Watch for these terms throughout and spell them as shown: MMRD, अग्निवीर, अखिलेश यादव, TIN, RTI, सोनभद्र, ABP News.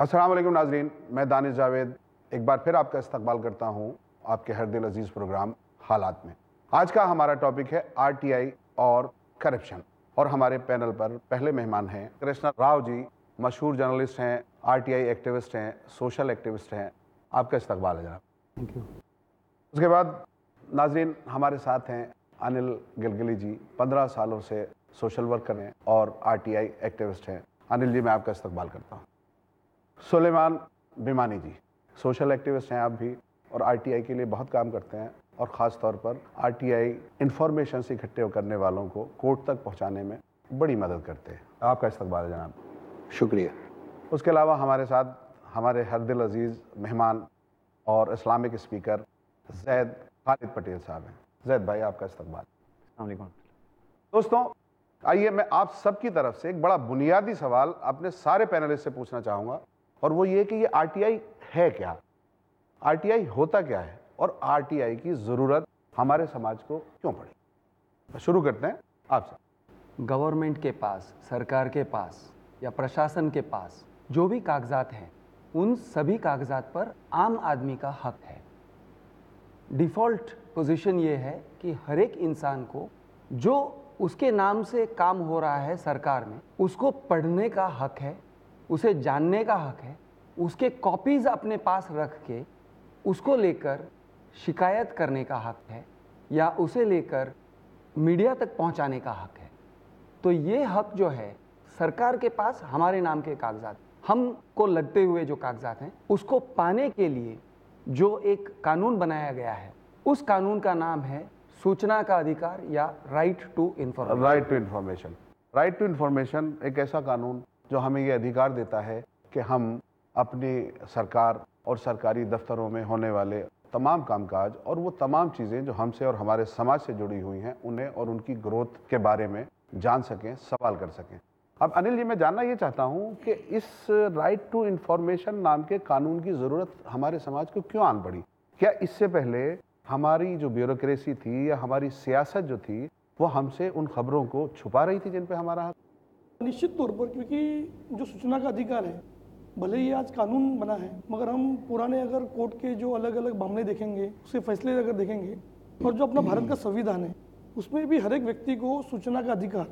अस्सलाम वालेकुम नाजरीन, मैं दानिश जावेद एक बार फिर आपका इस्तकबाल करता हूँ आपके हर दिल अजीज़ प्रोग्राम हालात में। आज का हमारा टॉपिक है आरटीआई और करप्शन, और हमारे पैनल पर पहले मेहमान हैं कृष्णा राव जी, मशहूर जर्नलिस्ट हैं, आरटीआई एक्टिविस्ट हैं, सोशल एक्टिविस्ट हैं। आपका इस्तकबाल है जनाब, थैंक यू। उसके बाद नाजरीन हमारे साथ हैं अनिल गलगली जी, 15 सालों से सोशल वर्कर हैं और आरटीआई एक्टिविस्ट हैं। अनिल जी, मैं आपका इस्तकबाल करता हूँ। सुलेमान भिमानी जी, सोशल एक्टिविस्ट हैं आप भी और आरटीआई के लिए बहुत काम करते हैं, और ख़ास तौर पर आरटीआई इंफॉर्मेशन से इकट्ठे करने वालों को कोर्ट तक पहुंचाने में बड़ी मदद करते हैं। आपका इस्तकबाल है जनाब, शुक्रिया। उसके अलावा हमारे साथ हमारे हर दिल अजीज़ मेहमान और इस्लामिक स्पीकर जैद खालिद पटेल साहब हैं। जैद भाई, आपका इस्तकबाल। अस्सलाम वालेकुम दोस्तों, आइए मैं आप सब की तरफ से एक बड़ा बुनियादी सवाल अपने सारे पैनलिस्ट से पूछना चाहूँगा, और वो ये कि ये आरटीआई है क्या, आरटीआई होता क्या है, और आरटीआई की ज़रूरत हमारे समाज को क्यों पड़ी। शुरू करते हैं आपसे। गवर्नमेंट के पास, सरकार के पास या प्रशासन के पास जो भी कागजात हैं, उन सभी कागजात पर आम आदमी का हक है। डिफ़ॉल्ट पोजीशन ये है कि हर एक इंसान को जो उसके नाम से काम हो रहा है सरकार में, उसको पढ़ने का हक है, उसे जानने का हक है, उसके कॉपीज़ अपने पास रख के उसको लेकर शिकायत करने का हक है, या उसे लेकर मीडिया तक पहुंचाने का हक है। तो ये हक जो है सरकार के पास, हमारे नाम के कागजात, हमको लगते हुए जो कागजात हैं, उसको पाने के लिए जो एक कानून बनाया गया है, उस कानून का नाम है सूचना का अधिकार या right to information. Right to information एक ऐसा कानून जो हमें ये अधिकार देता है कि हम अपनी सरकार और सरकारी दफ्तरों में होने वाले तमाम कामकाज और वो तमाम चीज़ें जो हमसे और हमारे समाज से जुड़ी हुई हैं, उन्हें और उनकी ग्रोथ के बारे में जान सकें, सवाल कर सकें। अब अनिल जी, मैं जानना ये चाहता हूँ कि इस राइट टू इन्फॉर्मेशन नाम के कानून की ज़रूरत हमारे समाज को क्यों आन पड़ी। क्या इससे पहले हमारी जो ब्यूरोक्रेसी थी या हमारी सियासत जो थी, वो हमसे उन खबरों को छुपा रही थी जिन पर हमारा हक? निश्चित तौर पर, क्योंकि जो सूचना का अधिकार है, भले ही आज कानून बना है, मगर हम पुराने अगर कोर्ट के जो अलग अलग मामले देखेंगे, उसके फैसले अगर देखेंगे, और जो अपना भारत का संविधान है, उसमें भी हर एक व्यक्ति को सूचना का अधिकार,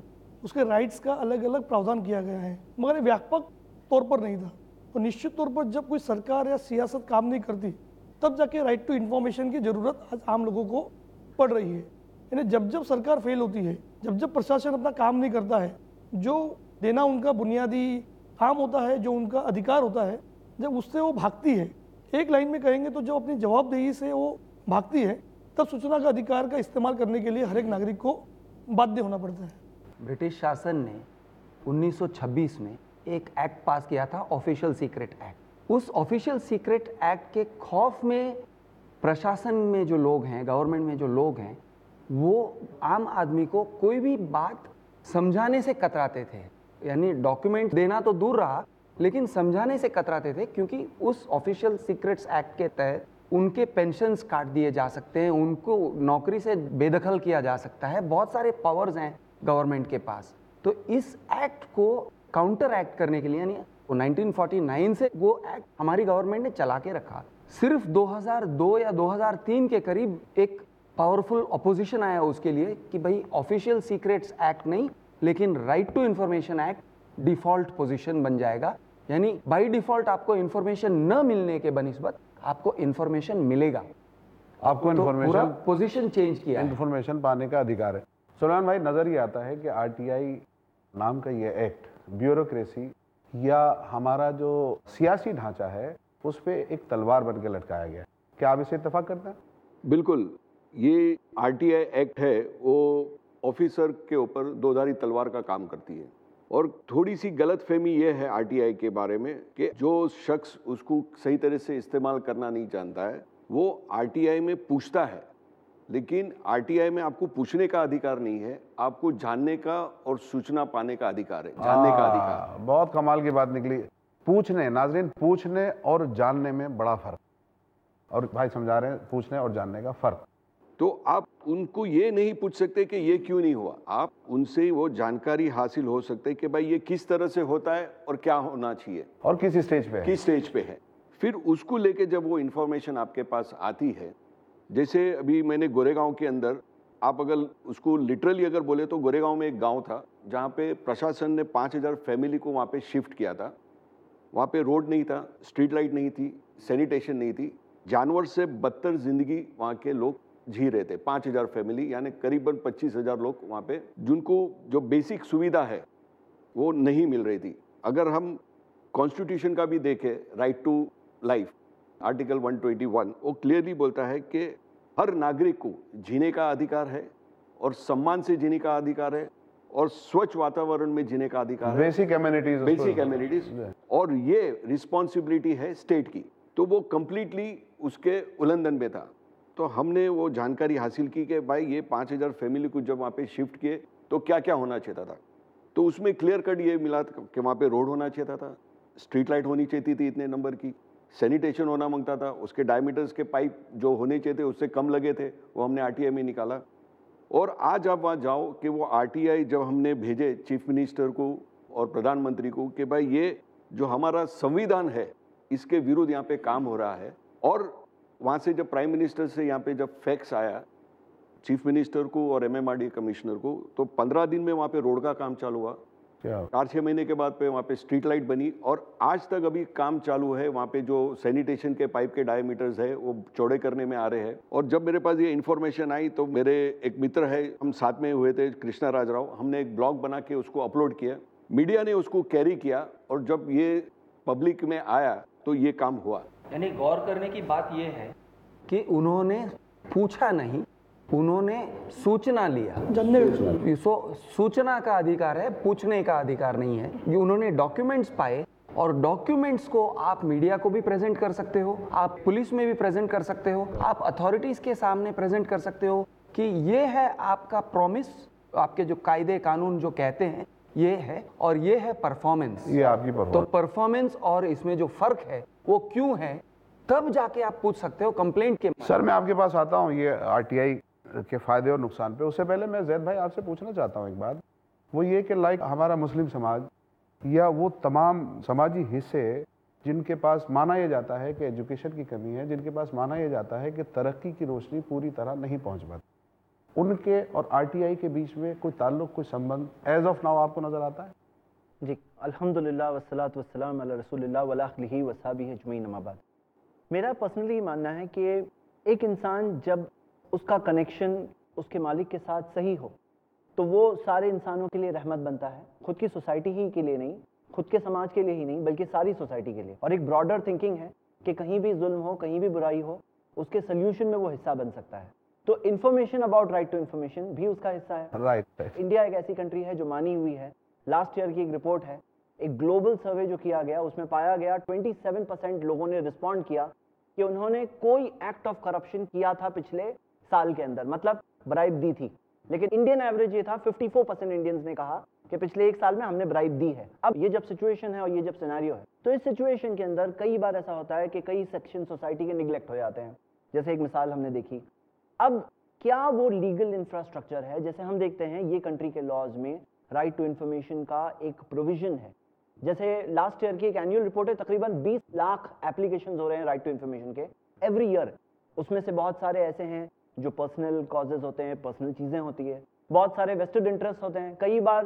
उसके राइट्स का अलग अलग प्रावधान किया गया है, मगर व्यापक तौर पर नहीं था। और निश्चित तौर पर जब कोई सरकार या सियासत काम नहीं करती, तब जाके राइट टू इन्फॉर्मेशन की ज़रूरत आज आम लोगों को पड़ रही है। यानी जब जब सरकार फेल होती है, जब जब प्रशासन अपना काम नहीं करता है, जो देना उनका बुनियादी काम होता है, जो उनका अधिकार होता है, जब उससे वो भागती है, एक लाइन में कहेंगे तो जब अपनी जवाबदेही से वो भागती है, तब सूचना का अधिकार का इस्तेमाल करने के लिए हर एक नागरिक को बाध्य होना पड़ता है। ब्रिटिश शासन ने 1926 में एक एक्ट पास किया था, ऑफिशियल सीक्रेट एक्ट। उस ऑफिशियल सीक्रेट एक्ट के खौफ में प्रशासन में जो लोग हैं, गवर्नमेंट में जो लोग हैं, वो आम आदमी को कोई भी बात समझाने से कतराते थे। यानी डॉक्यूमेंट देना तो दूर रहा, लेकिन समझाने से कतराते थे, क्योंकि उस ऑफिशियल सीक्रेट्स एक्ट के तहत उनके पेंशन्स काट दिए जा सकते हैं, उनको नौकरी से बेदखल किया जा सकता है, बहुत सारे पावर्स हैं गवर्नमेंट के पास। तो इस एक्ट को काउंटर एक्ट करने के लिए, यानी 1949 से वो एक्ट हमारी गवर्नमेंट ने चला के रखा। सिर्फ 2002 या 2003 के करीब एक पावरफुल अपोजिशन आया उसके लिए कि भाई ऑफिशियल सीक्रेट्स एक्ट नहीं, लेकिन right to information act default position बन जाएगा। यानी बाय डिफ़ॉल्ट आपको इन्फॉर्मेशन न मिलने के बनस्बत आपको इन्फॉर्मेशन मिलेगा। आपको इन्फॉर्मेशन, पोजीशन चेंज किया, इन्फॉर्मेशन पाने का अधिकार है। सुलेमान भाई, नज़र ये आता है कि आरटीआई नाम का ये एक्ट ब्यूरोक्रेसी या हमारा जो सियासी ढांचा है, उस पर एक तलवार बन के लटकाया गया। क्या आप इसे इत्तफाक करते हैं? बिल्कुल, ये आरटीआई एक्ट है, वो ऑफिसर के ऊपर दोधारी तलवार का काम करती है। और थोड़ी सी गलतफहमी ये है आरटीआई के बारे में कि जो शख्स उसको सही तरह से इस्तेमाल करना नहीं जानता है, वो आरटीआई में पूछता है, लेकिन आरटीआई में आपको पूछने का अधिकार नहीं है, आपको जानने का और सूचना पाने का अधिकार है। जानने का अधिकार, बहुत कमाल की बात निकली। पूछने, नाजरीन, पूछने और जानने में बड़ा फर्क, और भाई समझा रहे हैं पूछने और जानने का फर्क। तो आप उनको ये नहीं पूछ सकते कि ये क्यों नहीं हुआ, आप उनसे वो जानकारी हासिल हो सकते कि भाई ये किस तरह से होता है और क्या होना चाहिए और किस स्टेज पे है। फिर उसको लेके जब वो इन्फॉर्मेशन आपके पास आती है, जैसे अभी मैंने गोरेगांव के अंदर, आप अगर उसको लिटरली अगर बोले तो गोरेगांव में एक गाँव था जहाँ पे प्रशासन ने 5,000 फैमिली को वहाँ पे शिफ्ट किया था। वहाँ पे रोड नहीं था, स्ट्रीट लाइट नहीं थी, सैनिटेशन नहीं थी, जानवर से बदतर जिंदगी वहाँ के लोग जी रहे थे। 5,000 फैमिली यानी करीबन 25,000 लोग वहाँ पे, जिनको जो बेसिक सुविधा है वो नहीं मिल रही थी। अगर हम कॉन्स्टिट्यूशन का भी देखें, राइट टू लाइफ आर्टिकल 121 वो क्लियरली बोलता है कि हर नागरिक को जीने का अधिकार है और सम्मान से जीने का अधिकार है और स्वच्छ वातावरण में जीने का अधिकार, बेसिक एम्यूनिटीज, और ये रिस्पॉन्सिबिलिटी है स्टेट की। तो वो कम्प्लीटली उसके उल्लंघन में था। तो हमने वो जानकारी हासिल की कि भाई ये 5,000 फैमिली को जब वहाँ पे शिफ्ट किए तो क्या क्या होना चाहता था। तो उसमें क्लियर कट ये मिला कि वहाँ पे रोड होना चाहता था, स्ट्रीट लाइट होनी चाहती थी इतने नंबर की, सैनिटेशन होना मांगता था, उसके डायमीटर्स के पाइप जो होने चाहिए थे उससे कम लगे थे, वो हमने RTI में निकाला। और आज आप वहाँ जाओ कि वो RTI जब हमने भेजे चीफ मिनिस्टर को और प्रधानमंत्री को कि भाई ये जो हमारा संविधान है इसके विरुद्ध यहाँ पे काम हो रहा है, और वहाँ से जब प्राइम मिनिस्टर से यहाँ पे जब फैक्स आया चीफ मिनिस्टर को और MMRD कमिश्नर को, तो 15 दिन में वहाँ पे रोड का काम चालू हुआ, 4-6 महीने के बाद पे वहाँ पे स्ट्रीट लाइट बनी, और आज तक अभी काम चालू है। वहाँ पे जो सैनिटेशन के पाइप के डायमीटर्स है वो चौड़े करने में आ रहे हैं। और जब मेरे पास ये इन्फॉर्मेशन आई तो मेरे एक मित्र है, हम साथ में हुए थे, कृष्णा राव, हमने एक ब्लॉग बना के उसको अपलोड किया, मीडिया ने उसको कैरी किया, और जब ये पब्लिक में आया तो ये काम हुआ। यानी गौर करने की बात ये है कि उन्होंने पूछा नहीं, उन्होंने सूचना लिया। सूचना का अधिकार है, पूछने का अधिकार नहीं है। ये उन्होंने डॉक्यूमेंट्स पाए, और डॉक्यूमेंट्स को आप मीडिया को भी प्रेजेंट कर सकते हो, आप पुलिस में भी प्रेजेंट कर सकते हो, आप अथॉरिटीज के सामने प्रेजेंट कर सकते हो कि ये है आपका प्रॉमिस, आपके जो कायदे कानून जो कहते हैं ये है, और ये है परफॉर्मेंस, ये आपकी परफॉर्मेंस। तो परफॉर्मेंस और इसमें जो फर्क है वो क्यों है, तब जाके आप पूछ सकते हो कंप्लेंट के। सर मैं आपके पास आता हूँ ये RTI के फायदे और नुकसान पे, उससे पहले मैं जैद भाई आपसे पूछना चाहता हूँ एक बात, वो ये कि लाइक हमारा मुस्लिम समाज या वो तमाम समाजी हिस्से जिनके पास माना यह जाता है कि एजुकेशन की कमी है, जिनके पास माना यह जाता है कि तरक्की की रोशनी पूरी तरह नहीं पहुँच पाती, उनके और RTI के बीच में कोई ताल्लुक, कोई संबंध एज ऑफ नाउ आपको नज़र आता है? जी अल्हम्दुलिल्लाह वस्सलातु वस्सलाम अला रसूलिल्लाह व अला आलिहि व सहाबिही अजमईन, अम्मा बाद। मेरा पर्सनली मानना है कि एक इंसान जब उसका कनेक्शन उसके मालिक के साथ सही हो तो वो सारे इंसानों के लिए रहमत बनता है, खुद की सोसाइटी ही के लिए नहीं, खुद के समाज के लिए ही नहीं बल्कि सारी सोसाइटी के लिए। और एक ब्रॉडर थिंकिंग है कि कहीं भी जुल्म हो, कहीं भी बुराई हो, उसके सोल्यूशन में वो हिस्सा बन सकता है। तो information about right to information भी उसका हिस्सा है। राइट। इंडिया एक ऐसी कंट्री है जो मानी हुई है, लास्ट ईयर की एक रिपोर्ट है, एक ग्लोबल सर्वे जो किया गया उसमें पाया गया 27% लोगों ने रिस्पॉन्ड किया कि उन्होंने कोई एक्ट ऑफ करप्शन किया था पिछले साल के अंदर, मतलब ब्राइब दी थी। लेकिन इंडियन एवरेज ये था 54% इंडियंस ने कहा कि पिछले एक साल में हमने ब्राइब दी है। अब ये जब सिचुएशन है और ये जब सिनेरियो है, तो इस सिचुएशन के अंदर कई बार ऐसा होता है कि कई सेक्शन सोसाइटी के निगलेक्ट हो जाते हैं, जैसे एक मिसाल हमने देखी। अब क्या वो लीगल इंफ्रास्ट्रक्चर है, जैसे हम देखते हैं ये कंट्री के लॉज में राइट टू इन्फॉर्मेशन का एक प्रोविजन है। जैसे लास्ट ईयर की एक एनुअल रिपोर्ट है, तकरीबन 20 लाख एप्लीकेशन हो रहे हैं राइट टू इन्फॉर्मेशन के एवरी ईयर। उसमें से बहुत सारे ऐसे हैं जो पर्सनल कॉजेज होते हैं, पर्सनल चीज़ें होती है, बहुत सारे वेस्टेड इंटरेस्ट होते हैं। कई बार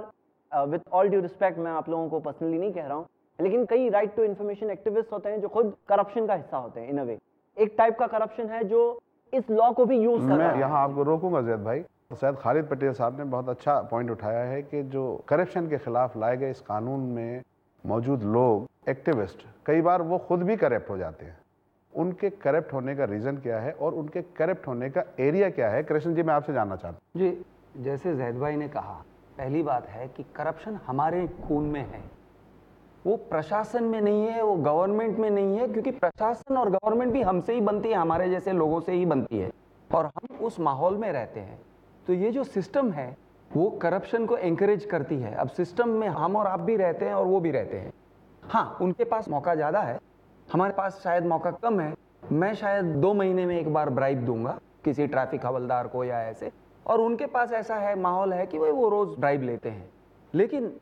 विद ऑल ड्यू रिस्पेक्ट मैं आप लोगों को पर्सनली नहीं कह रहा हूँ, लेकिन कई राइट टू इन्फॉर्मेशन एक्टिविस्ट होते हैं जो खुद करप्शन का हिस्सा होते हैं। इन अ वे एक टाइप का करप्शन है जो इस लॉ को भी यूज कर रहा है। मैं यहाँ आपको रोकूंगा जैद भाई, शायद खालिद पटेल साहब ने बहुत अच्छा पॉइंट उठाया है कि जो करप्शन के खिलाफ लाए गए इस कानून में मौजूद लोग, एक्टिविस्ट, कई बार वो खुद भी करप्ट हो जाते हैं। उनके करप्ट होने का रीज़न क्या है और उनके करप्ट होने का एरिया क्या है? कृष्ण जी मैं आपसे जानना चाहता हूँ। जी जैसे जैद भाई ने कहा, पहली बात है कि करप्शन हमारे खून में है, वो प्रशासन में नहीं है, वो गवर्नमेंट में नहीं है, क्योंकि प्रशासन और गवर्नमेंट भी हमसे ही बनती है, हमारे जैसे लोगों से ही बनती है, और हम उस माहौल में रहते हैं। तो ये जो सिस्टम है वो करप्शन को एंकरेज करती है। अब सिस्टम में हम और आप भी रहते हैं और वो भी रहते हैं। हाँ, उनके पास मौका ज़्यादा है, हमारे पास शायद मौका कम है। मैं शायद 2 महीने में एक बार ब्राइब दूंगा, किसी ट्रैफिक हवलदार को या ऐसे, और उनके पास ऐसा है माहौल है कि वो रोज़ ड्राइव लेते हैं, लेकिन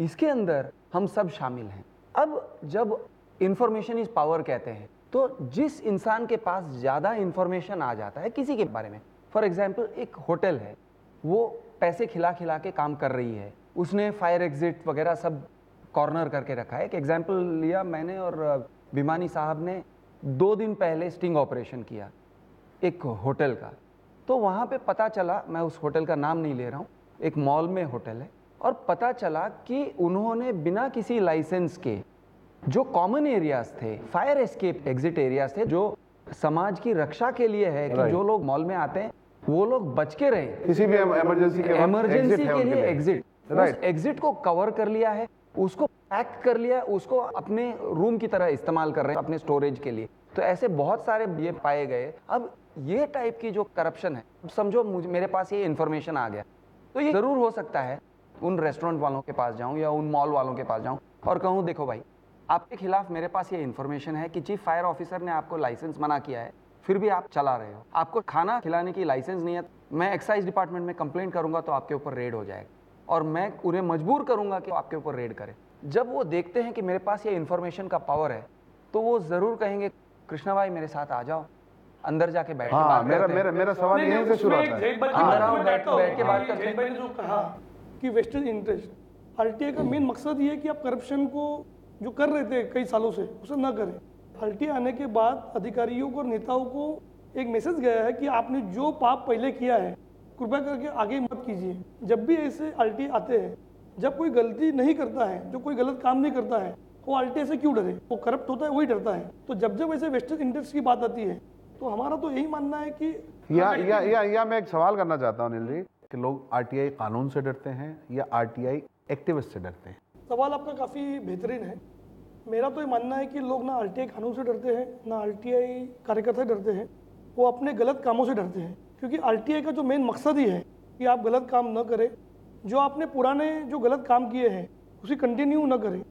इसके अंदर हम सब शामिल हैं। अब जब इन्फॉर्मेशन इज़ पावर कहते हैं, तो जिस इंसान के पास ज़्यादा इन्फॉर्मेशन आ जाता है किसी के बारे में, फॉर एग्जाम्पल एक होटल है, वो पैसे खिला खिला के काम कर रही है, उसने फायर एग्जिट वगैरह सब कॉर्नर करके रखा है। एक एग्जाम्पल लिया मैंने और भिमानी साहब ने 2 दिन पहले स्टिंग ऑपरेशन किया एक होटल का, तो वहाँ पे पता चला, मैं उस होटल का नाम नहीं ले रहा हूँ, एक मॉल में होटल है, और पता चला कि उन्होंने बिना किसी लाइसेंस के जो कॉमन एरियाज थे, फायर एस्केप एग्जिट एरियाज थे, जो समाज की रक्षा के लिए है कि जो लोग मॉल में आते हैं वो लोग बच के रहें, किसी भी इमरजेंसी के लिए एग्जिट, उस एग्जिट को कवर कर लिया है, उसको पैक कर लिया, उसको अपने रूम की तरह इस्तेमाल कर रहे हैं अपने स्टोरेज के लिए। तो ऐसे बहुत सारे ये पाए गए। अब ये टाइप की जो करप्शन है, समझो मेरे पास ये इन्फॉर्मेशन आ गया, तो ये ज़रूर हो सकता है उन रेस्टोरेंट वालों के पास जाऊं या उन मॉल वालों के पास जाऊं और कहूं, देखो भाई आपके खिलाफ मेरे पास ये इन्फॉर्मेशन है कि चीफ फायर ऑफिसर ने आपको लाइसेंस मना किया है, फिर भी आप चला रहे हो, आपको खाना खिलाने की लाइसेंस नहीं है, मैं एक्साइज डिपार्टमेंट में कंप्लेंट करूंगा तो आपके ऊपर रेड हो जाएगा, और मैं उन्हें मजबूर करूंगा कि आपके ऊपर रेड करें। जब वो देखते हैं कि मेरे पास ये इन्फॉर्मेशन का पावर है, तो वो ज़रूर कहेंगे, कृष्णा भाई मेरे साथ आ जाओ, अंदर जाके बैठ के बात करते हैं। मेरा सवाल यहीं से शुरू होता है। बैठ के बात करते हैं। जो कहा कि वेस्टेड इंटरेस्ट, आरटीआई का मेन मकसद ये है कि आप करप्शन को जो कर रहे थे कई सालों से उसे ना करें। आरटीआई आने के बाद अधिकारियों को और नेताओं को एक मैसेज गया है कि आपने जो पाप पहले किया है कृपया करके आगे मत कीजिए। जब भी ऐसे आरटीआई आते हैं, जब कोई गलती नहीं करता है, जो कोई गलत काम नहीं करता है, वो आरटीआई से क्यों डरे? वो करप्ट होता है, वही डरता है। तो जब जब ऐसे वेस्टेड इंटरेस्ट की बात आती है, तो हमारा तो यही मानना है कि या मैं एक सवाल करना चाहता हूँ अनिल जी, कि लोग आरटीआई कानून से डरते हैं या आरटीआई एक्टिविस्ट से डरते हैं? सवाल आपका काफ़ी बेहतरीन है। मेरा तो ये मानना है कि लोग ना आरटीआई कानून से डरते हैं, ना आरटीआई कार्यकर्ता से डरते हैं, वो अपने गलत कामों से डरते हैं। क्योंकि आरटीआई का जो मेन मकसद ही है कि आप गलत काम न करें, जो आपने पुराने जो गलत काम किए हैं उसे कंटिन्यू न करें।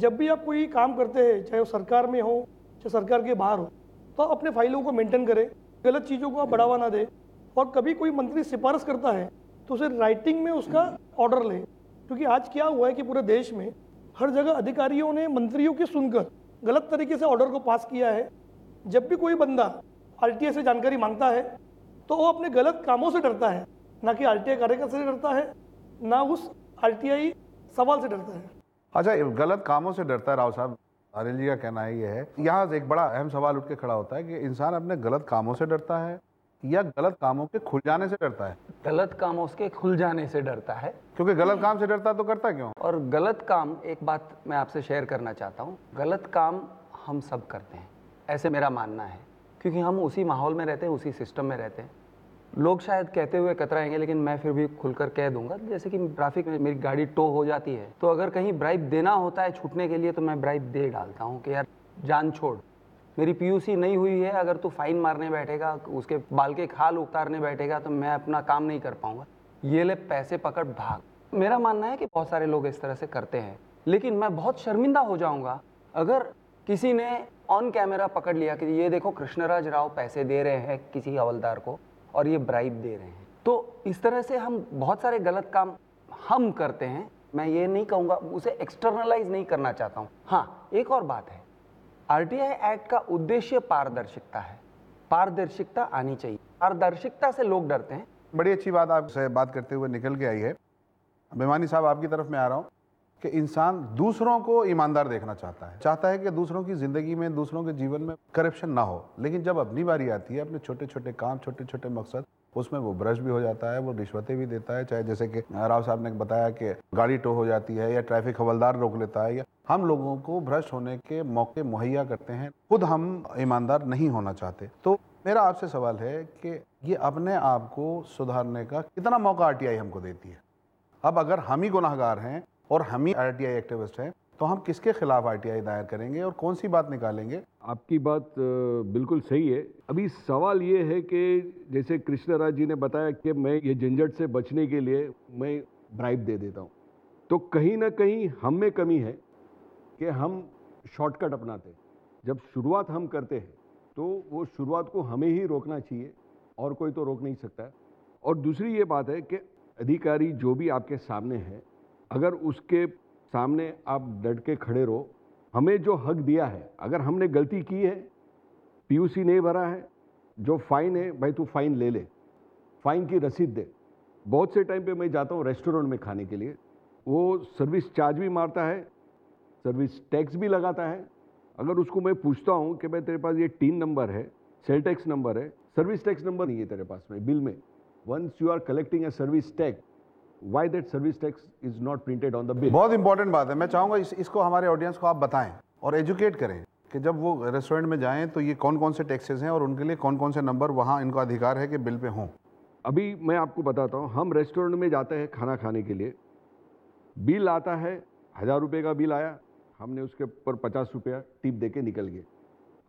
जब भी आप कोई काम करते हैं, चाहे वो सरकार में हो चाहे सरकार के बाहर हो, तो अपने फाइलों को मेंटेन करें, गलत चीज़ों को आप बढ़ावा ना दें। और कभी कोई मंत्री सिफारिश करता है तो उसे राइटिंग में उसका ऑर्डर लें। क्योंकि आज क्या हुआ है कि पूरे देश में हर जगह अधिकारियों ने मंत्रियों की सुनकर गलत तरीके से ऑर्डर को पास किया है। जब भी कोई बंदा आरटीआई से जानकारी मांगता है, तो वो अपने गलत कामों से डरता है, ना कि आरटीआई कार्यकर्ता से डरता है, ना उस आरटीआई सवाल से डरता है। अच्छा, गलत कामों से डरता है, राव साहब अनिल जी का कहना ये है। यहाँ एक बड़ा अहम सवाल उठ के खड़ा होता है कि इंसान अपने गलत कामों से डरता है या गलत कामों के खुल जाने से डरता है? गलत कामों के खुल जाने से डरता है, क्योंकि गलत काम से डरता तो करता क्यों? और गलत काम, एक बात मैं आपसे शेयर करना चाहता हूँ, गलत काम हम सब करते हैं, ऐसे मेरा मानना है, क्योंकि हम उसी माहौल में रहते हैं, उसी सिस्टम में रहते हैं। लोग शायद कहते हुए कतराएंगे, लेकिन मैं फिर भी खुलकर कह दूंगा, जैसे कि ट्रैफिक में मेरी गाड़ी टो हो जाती है, तो अगर कहीं ब्राइब देना होता है छूटने के लिए, तो मैं ब्राइब दे डालता हूँ कि यार जान छोड़, मेरी पीयूसी नहीं हुई है, अगर तू फाइन मारने बैठेगा, उसके बाल के खाल उतारने बैठेगा, तो मैं अपना काम नहीं कर पाऊंगा, ये ले पैसे पकड़ भाग। मेरा मानना है कि बहुत सारे लोग इस तरह से करते हैं, लेकिन मैं बहुत शर्मिंदा हो जाऊंगा अगर किसी ने ऑन कैमरा पकड़ लिया कि ये देखो कृष्णराज राव पैसे दे रहे हैं किसी हवलदार को और ये ब्राइब दे रहे हैं। तो इस तरह से हम बहुत सारे गलत काम हम करते हैं। मैं ये नहीं कहूँगा, उसे एक्सटर्नलाइज नहीं करना चाहता हूँ। हाँ, एक और बात है, आरटीआई एक्ट का उद्देश्य पारदर्शिता है, पारदर्शिता आनी चाहिए, पारदर्शिता से लोग डरते हैं। बड़ी अच्छी बात आपसे बात करते हुए निकल के आई है। भिमानी साहब, आपकी तरफ मैं आ रहा हूँ कि इंसान दूसरों को ईमानदार देखना चाहता है कि दूसरों की ज़िंदगी में, दूसरों के जीवन में करप्शन ना हो, लेकिन जब अपनी बारी आती है, अपने छोटे छोटे काम, छोटे छोटे मकसद, उसमें वो ब्रश भी हो जाता है, वो रिश्वतें भी देता है, चाहे जैसे कि राव साहब ने बताया कि गाड़ी टो हो जाती है या ट्रैफिक हवलदार रोक लेता है, या हम लोगों को भ्रष्ट होने के मौके मुहैया करते हैं, खुद हम ईमानदार नहीं होना चाहते। तो मेरा आपसे सवाल है कि ये अपने आप को सुधारने का कितना मौका आरटीआई हमको देती है? अब अगर हम ही गुनाहगार हैं और हम ही आरटीआई एक्टिविस्ट हैं, तो हम किसके खिलाफ आरटीआई दायर करेंगे और कौन सी बात निकालेंगे? आपकी बात बिल्कुल सही है। अभी सवाल ये है कि जैसे कृष्णा राज जी ने बताया कि मैं ये झंझट से बचने के लिए मैं ब्राइब दे देता हूँ, तो कहीं ना कहीं हम में कमी है कि हम शॉर्टकट अपनाते हैं। जब शुरुआत हम करते हैं तो वो शुरुआत को हमें ही रोकना चाहिए और कोई तो रोक नहीं सकता। और दूसरी ये बात है कि अधिकारी जो भी आपके सामने है, अगर उसके सामने आप डट के खड़े रहो, हमें जो हक दिया है, अगर हमने गलती की है, पीयूसी नहीं भरा है, जो फ़ाइन है भाई तू फ़ाइन ले ले, फ़ाइन की रसीद दे। बहुत से टाइम पे मैं जाता हूँ रेस्टोरेंट में खाने के लिए, वो सर्विस चार्ज भी मारता है, सर्विस टैक्स भी लगाता है। अगर उसको मैं पूछता हूँ कि भाई तेरे पास ये TIN नंबर है, सेल टैक्स नंबर है, सर्विस टैक्स नंबर नहीं है तेरे पास में बिल में, once you are collecting a service tax, Why that service tax is not printed on the bill? बहुत इंपॉर्टेंट बात है। मैं चाहूँगा इसको हमारे ऑडियंस को आप बताएं और एजुकेट करें कि जब वो रेस्टोरेंट में जाएं तो ये कौन कौन से टैक्सेस हैं और उनके लिए कौन कौन से नंबर वहाँ इनका अधिकार है कि बिल पे हों। अभी मैं आपको बताता हूँ, हम रेस्टोरेंट में जाते हैं खाना खाने के लिए, बिल आता है, 1000 रुपये का बिल आया, हमने उसके ऊपर 50 रुपया टिप दे के निकल गए।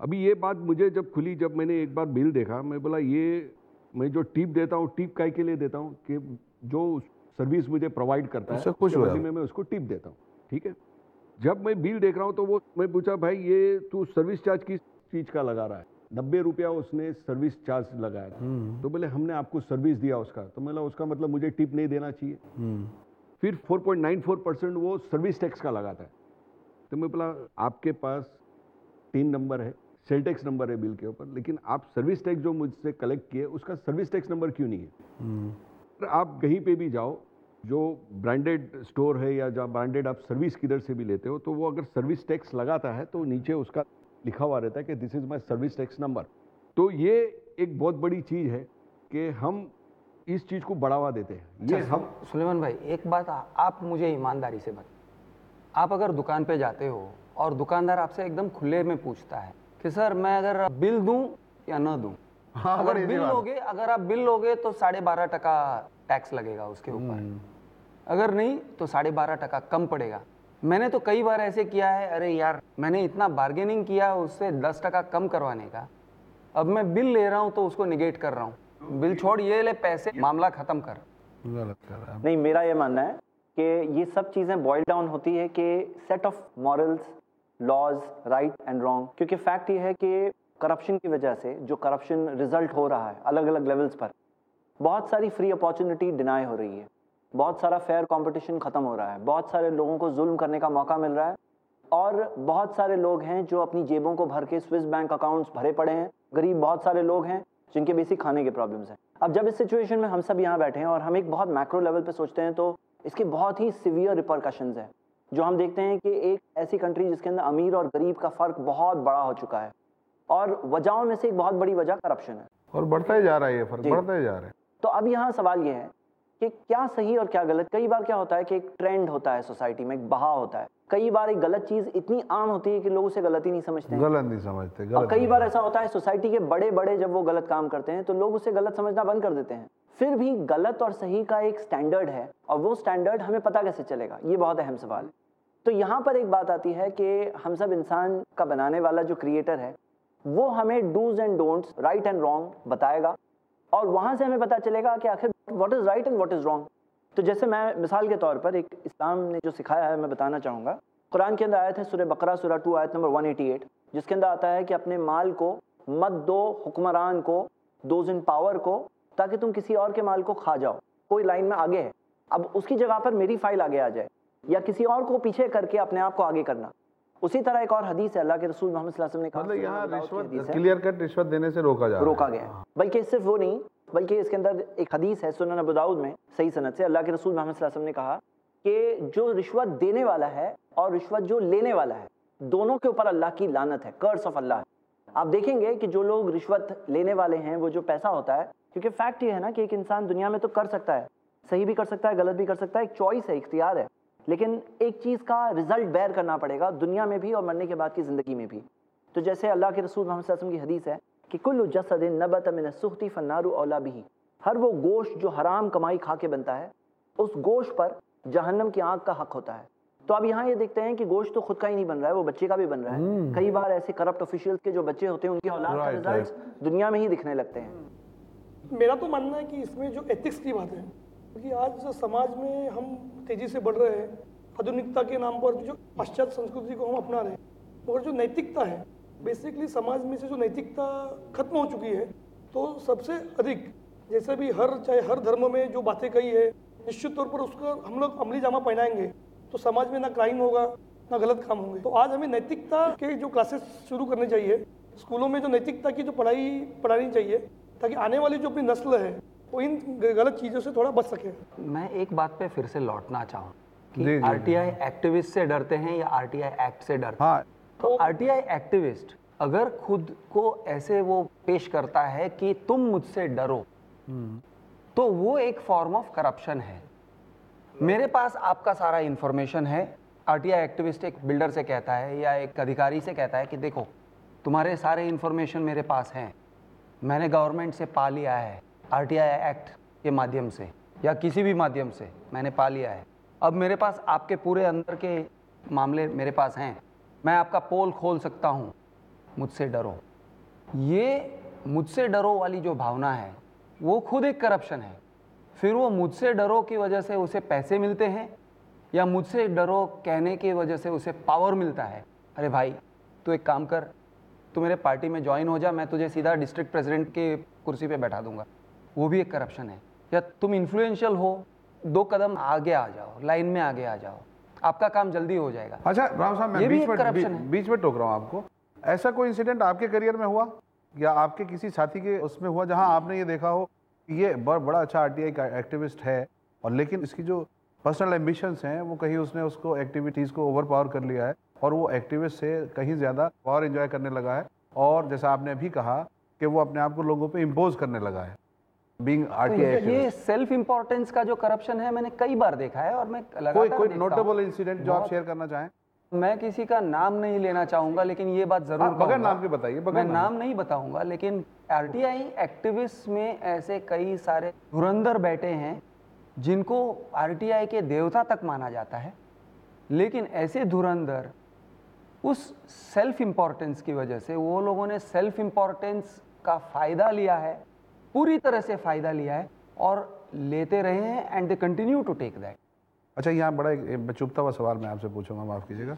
अभी ये बात मुझे जब खुली, जब मैंने एक बार बिल देखा, मैं बोला ये मैं जो टिप देता हूँ टिप काहे के लिए देता हूँ कि जो सर्विस मुझे प्रोवाइड करता है कुछ मैं उसको टिप देता हूँ, ठीक है। जब मैं बिल देख रहा हूँ तो वो मैं पूछा भाई ये तू सर्विस चार्ज किस चीज़ का लगा रहा है? 90 रुपया उसने सर्विस चार्ज लगाया। तो बोले हमने आपको सर्विस दिया उसका, तो मैं बोला उसका मतलब मुझे टिप नहीं देना चाहिए। फिर 4.94% वो सर्विस टैक्स का लगाता है। तो मैं बोला आपके पास TIN नंबर है, सेल टैक्स नंबर है बिल के ऊपर, लेकिन आप सर्विस टैक्स जो मुझसे कलेक्ट किए उसका सर्विस टैक्स नंबर क्यों नहीं है? आप कहीं पे भी जाओ, जो ब्रांडेड स्टोर है या जो ब्रांडेड आप सर्विस किधर से भी लेते हो, तो वो अगर सर्विस टैक्स लगाता है तो नीचे उसका लिखा हुआ रहता है कि this is my service tax number. तो ये एक बहुत बड़ी चीज़ है कि हम इस चीज़ को बढ़ावा देते हैं। ये हम सुलेमान भाई एक बात आप मुझे ईमानदारी से बताइए, आप अगर दुकान पर जाते हो और दुकानदार आपसे एकदम खुले में पूछता है कि सर मैं अगर बिल दूँ या ना दूँ, हाँ, अगर आप बिल लोगे तो 12.5% टैक्स लगेगा उसके ऊपर, अगर नहीं तो 12.5% कम पड़ेगा। मैंने तो कई बार ऐसे किया है, अरे यार मैंने इतना बार्गेनिंग किया उससे 10% कम करवाने का, अब मैं बिल ले रहा हूँ तो उसको निगेट कर रहा हूँ, बिल छोड़ ये ले पैसे, मामला खत्म कर। नहीं, मेरा ये मानना है कि ये सब चीज़ें बॉइल डाउन होती है कि set of morals, laws, right and wrong, क्योंकि फैक्ट ये है कि करप्शन की वजह से जो करप्शन रिजल्ट हो रहा है अलग अलग लेवल्स पर, बहुत सारी फ्री अपॉर्चुनिटी डिनाई हो रही है, बहुत सारा फेयर कंपटीशन ख़त्म हो रहा है, बहुत सारे लोगों को जुल्म करने का मौका मिल रहा है, और बहुत सारे लोग हैं जो अपनी जेबों को भर के स्विस बैंक अकाउंट्स भरे पड़े हैं, गरीब बहुत सारे लोग हैं जिनके बेसिक खाने के प्रॉब्लम्स हैं। अब जब इस सिचुएशन में हम सब यहाँ बैठे हैं और हम एक बहुत मैक्रो लेवल पर सोचते हैं तो इसके बहुत ही सीवियर रिपरकशंस हैं, जो हम देखते हैं कि एक ऐसी कंट्री जिसके अंदर अमीर और गरीब का फ़र्क बहुत बड़ा हो चुका है, और वजहों में से एक बहुत बड़ी वजह करप्शन है और बढ़ता ही जा रहा है, ये फर्क बढ़ता ही जा रहा है। तो अब यहाँ सवाल ये है कि क्या सही और क्या गलत? कई बार क्या होता है कि एक ट्रेंड होता है सोसाइटी में, एक बहाव होता है, कई बार एक गलत चीज़ इतनी आम होती है कि लोग उसे गलत ही नहीं समझते, गलत नहीं समझते, और कई बार ऐसा होता है सोसाइटी के बड़े बड़े जब वो गलत काम करते हैं तो लोग उसे गलत समझना बंद कर देते हैं। फिर भी गलत और सही का एक स्टैंडर्ड है, और वो स्टैंडर्ड हमें पता कैसे चलेगा, ये बहुत अहम सवाल है। तो यहाँ पर एक बात आती है कि हम सब इंसान का बनाने वाला जो क्रिएटर है वो हमें dos and don'ts, right and wrong बताएगा, और वहाँ से हमें पता चलेगा कि आखिर what is right and what is wrong. तो जैसे मैं मिसाल के तौर पर एक इस्लाम ने जो सिखाया है मैं बताना चाहूँगा, कुरान के अंदर आयत है सूरह बकरा सूरह 2 आयत नंबर 188, जिसके अंदर आता है कि अपने माल को मत दो हुक्मरान को, दोज इन पावर को, ताकि तुम किसी और के माल को खा जाओ। कोई लाइन में आगे है, अब उसकी जगह पर मेरी फाइल आगे आ जाए या किसी और को पीछे करके अपने आप को आगे करना। उसी तरह एक और हदीस है, अल्लाह के रसूल मोहम्मद सल्लल्लाहु अलैहि वसल्लम ने कहा क्लियर कट रिश्वत देने से रोका गया। बल्कि सिर्फ वो नहीं, बल्कि इसके अंदर एक हदीस है सुनन अबू दाऊद में सही सनद से, अल्लाह के रसूल मोहम्मद सल्लल्लाहु अलैहि वसल्लम ने कहा कि जो रिश्वत देने वाला है और रिश्वत जो लेने वाला है, दोनों के ऊपर अल्लाह की लानत है, कर्स ऑफ अल्लाह है। आप देखेंगे कि जो लोग रिश्वत लेने वाले हैं वो जो पैसा होता है, क्योंकि फैक्ट ये है ना कि एक इंसान दुनिया में तो कर सकता है, सही भी कर सकता है, गलत भी कर सकता है, एक चॉइस है, इख्तियार है, लेकिन एक चीज़ का रिजल्ट बेयर करना पड़ेगा दुनिया में भी और मरने के बाद की ज़िंदगी में भी। तो जैसे अल्लाह के रसूल मोहम्मद सल्लल्लाहु अलैहि वसल्लम की हदीस है कि कुल्लु जसदिन नबत मिन असुहती फन्नारु औला बिही, हर वो गोश्त जो हराम कमाई खा के बनता है उस गोश्त पर जहन्नम की आग का हक होता है। तो अब यहाँ ये देखते हैं कि गोश्त तो खुद का ही नहीं बन रहा है, वो बच्चे का भी बन रहा है। कई बार ऐसे करप्ट ऑफिशियल्स के जो बच्चे होते हैं उनकी औलाद का रिजल्ट दुनिया में ही दिखने लगते हैं। मेरा तो मानना है कि इसमें जो एथिक्स की बात है, क्योंकि आज समाज में हम तेजी से बढ़ रहे हैं, आधुनिकता के नाम पर जो पाश्चात्य संस्कृति को हम अपना रहे हैं, मगर जो नैतिकता है बेसिकली समाज में से जो नैतिकता खत्म हो चुकी है तो सबसे अधिक जैसे भी चाहे हर धर्म में जो बातें कही है, निश्चित तौर पर उसको हम लोग अमली जामा पहनाएंगे तो समाज में ना क्राइम होगा ना गलत काम होंगे। तो आज हमें नैतिकता के जो क्लासेस शुरू करने चाहिए, स्कूलों में जो नैतिकता की जो पढ़ाई पढ़ानी चाहिए, ताकि आने वाली जो अपनी नस्ल है वो इन गलत चीज़ों से थोड़ा बच सके। मैं एक बात पे फिर से लौटना चाहूँ कि आरटीआई एक्टिविस्ट से डरते हैं या आरटीआई एक्ट से डरते हैं। तो आरटीआई एक्टिविस्ट अगर खुद को ऐसे वो पेश करता है कि तुम मुझसे डरो, तो वो एक फॉर्म ऑफ करप्शन है। मेरे पास आपका सारा इन्फॉर्मेशन है, आरटीआई एक्टिविस्ट एक बिल्डर से कहता है या एक अधिकारी से कहता है कि देखो तुम्हारे सारे इन्फॉर्मेशन मेरे पास हैं, मैंने गवर्नमेंट से पा लिया है, आरटीआई एक्ट के माध्यम से या किसी भी माध्यम से मैंने पा लिया है। अब मेरे पास आपके पूरे अंदर के मामले मेरे पास हैं, मैं आपका पोल खोल सकता हूँ, मुझसे डरो। ये मुझसे डरो वाली जो भावना है वो खुद एक करप्शन है। फिर वो मुझसे डरो की वजह से उसे पैसे मिलते हैं या मुझसे डरो कहने की वजह से उसे पावर मिलता है। अरे भाई तू एक काम कर, तू मेरे पार्टी में ज्वाइन हो जा, मैं तुझे सीधा डिस्ट्रिक्ट प्रेसिडेंट के कुर्सी पे बैठा दूंगा। वो भी एक करप्शन है। या तुम इन्फ्लुएंशियल हो, दो कदम आगे आ जाओ, लाइन में आगे आ जाओ, आपका काम जल्दी हो जाएगा। अच्छा राम साहब, मैं बीच में टोक रहा हूँ आपको, ऐसा कोई इंसिडेंट आपके करियर में हुआ या आपके किसी साथी के उसमें हुआ जहाँ आपने ये देखा हो ये बड़ा अच्छा आरटीआई का एक्टिविस्ट है और लेकिन इसकी जो पर्सनल एम्बिशंस हैं वो कहीं उसने उसको एक्टिविटीज़ को ओवर पावर कर लिया है और वो एक्टिविस्ट से कहीं ज़्यादा पावर एंजॉय करने लगा है और जैसा आपने अभी कहा कि वो अपने आप को लोगों पे इम्पोज करने लगा है बीइंग आरटीआई एक्टिविस्ट। ये सेल्फ इंपॉर्टेंस का जो करप्शन है मैंने कई बार देखा है और मैं कोई नोटेबल इंसिडेंट जो आप शेयर करना चाहें। मैं किसी का नाम नहीं लेना चाहूँगा लेकिन ये बात जरूर बगैर नाम के बताइए। मैं नाम नहीं बताऊँगा लेकिन आरटीआई एक्टिविस्ट में ऐसे कई सारे धुरंधर बैठे हैं जिनको आरटीआई के देवता तक माना जाता है, लेकिन ऐसे धुरंधर उस सेल्फ इम्पॉर्टेंस की वजह से, वो लोगों ने सेल्फ इम्पॉर्टेंस का फ़ायदा लिया है, पूरी तरह से फ़ायदा लिया है और लेते रहे हैं and they continue to take that. अच्छा यहाँ बड़ा एक चुभता हुआ सवाल मैं आपसे पूछूंगा, माफ़ कीजिएगा।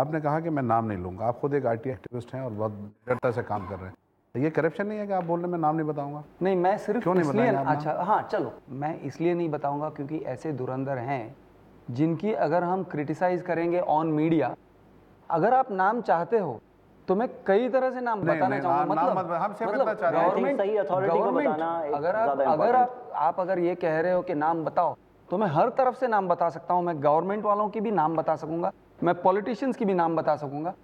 आपने कहा कि मैं नाम नहीं लूँगा, आप खुद एक आरटीआई एक्टिविस्ट हैं और बहुत निडरता से काम कर रहे हैं, ये करप्शन नहीं है कि आप बोल रहे मैं नाम नहीं बताऊंगा? नहीं, मैं सिर्फ क्यों नहीं बताया? अच्छा हाँ चलो, मैं इसलिए नहीं बताऊंगा क्योंकि ऐसे धुरंधर हैं जिनकी अगर हम क्रिटिसाइज करेंगे ऑन मीडिया, अगर आप नाम चाहते हो तो मैं कई तरह से नाम बताना चाहूँगा। मतलब अगर ये कह रहे हो कि नाम बताओ तो मैं हर तरफ से नाम बता सकता हूँ, मैं गवर्नमेंट वालों की भी नाम बता सकूंगा, मैं पॉलिटिशियंस की भी नाम बता सकूंगा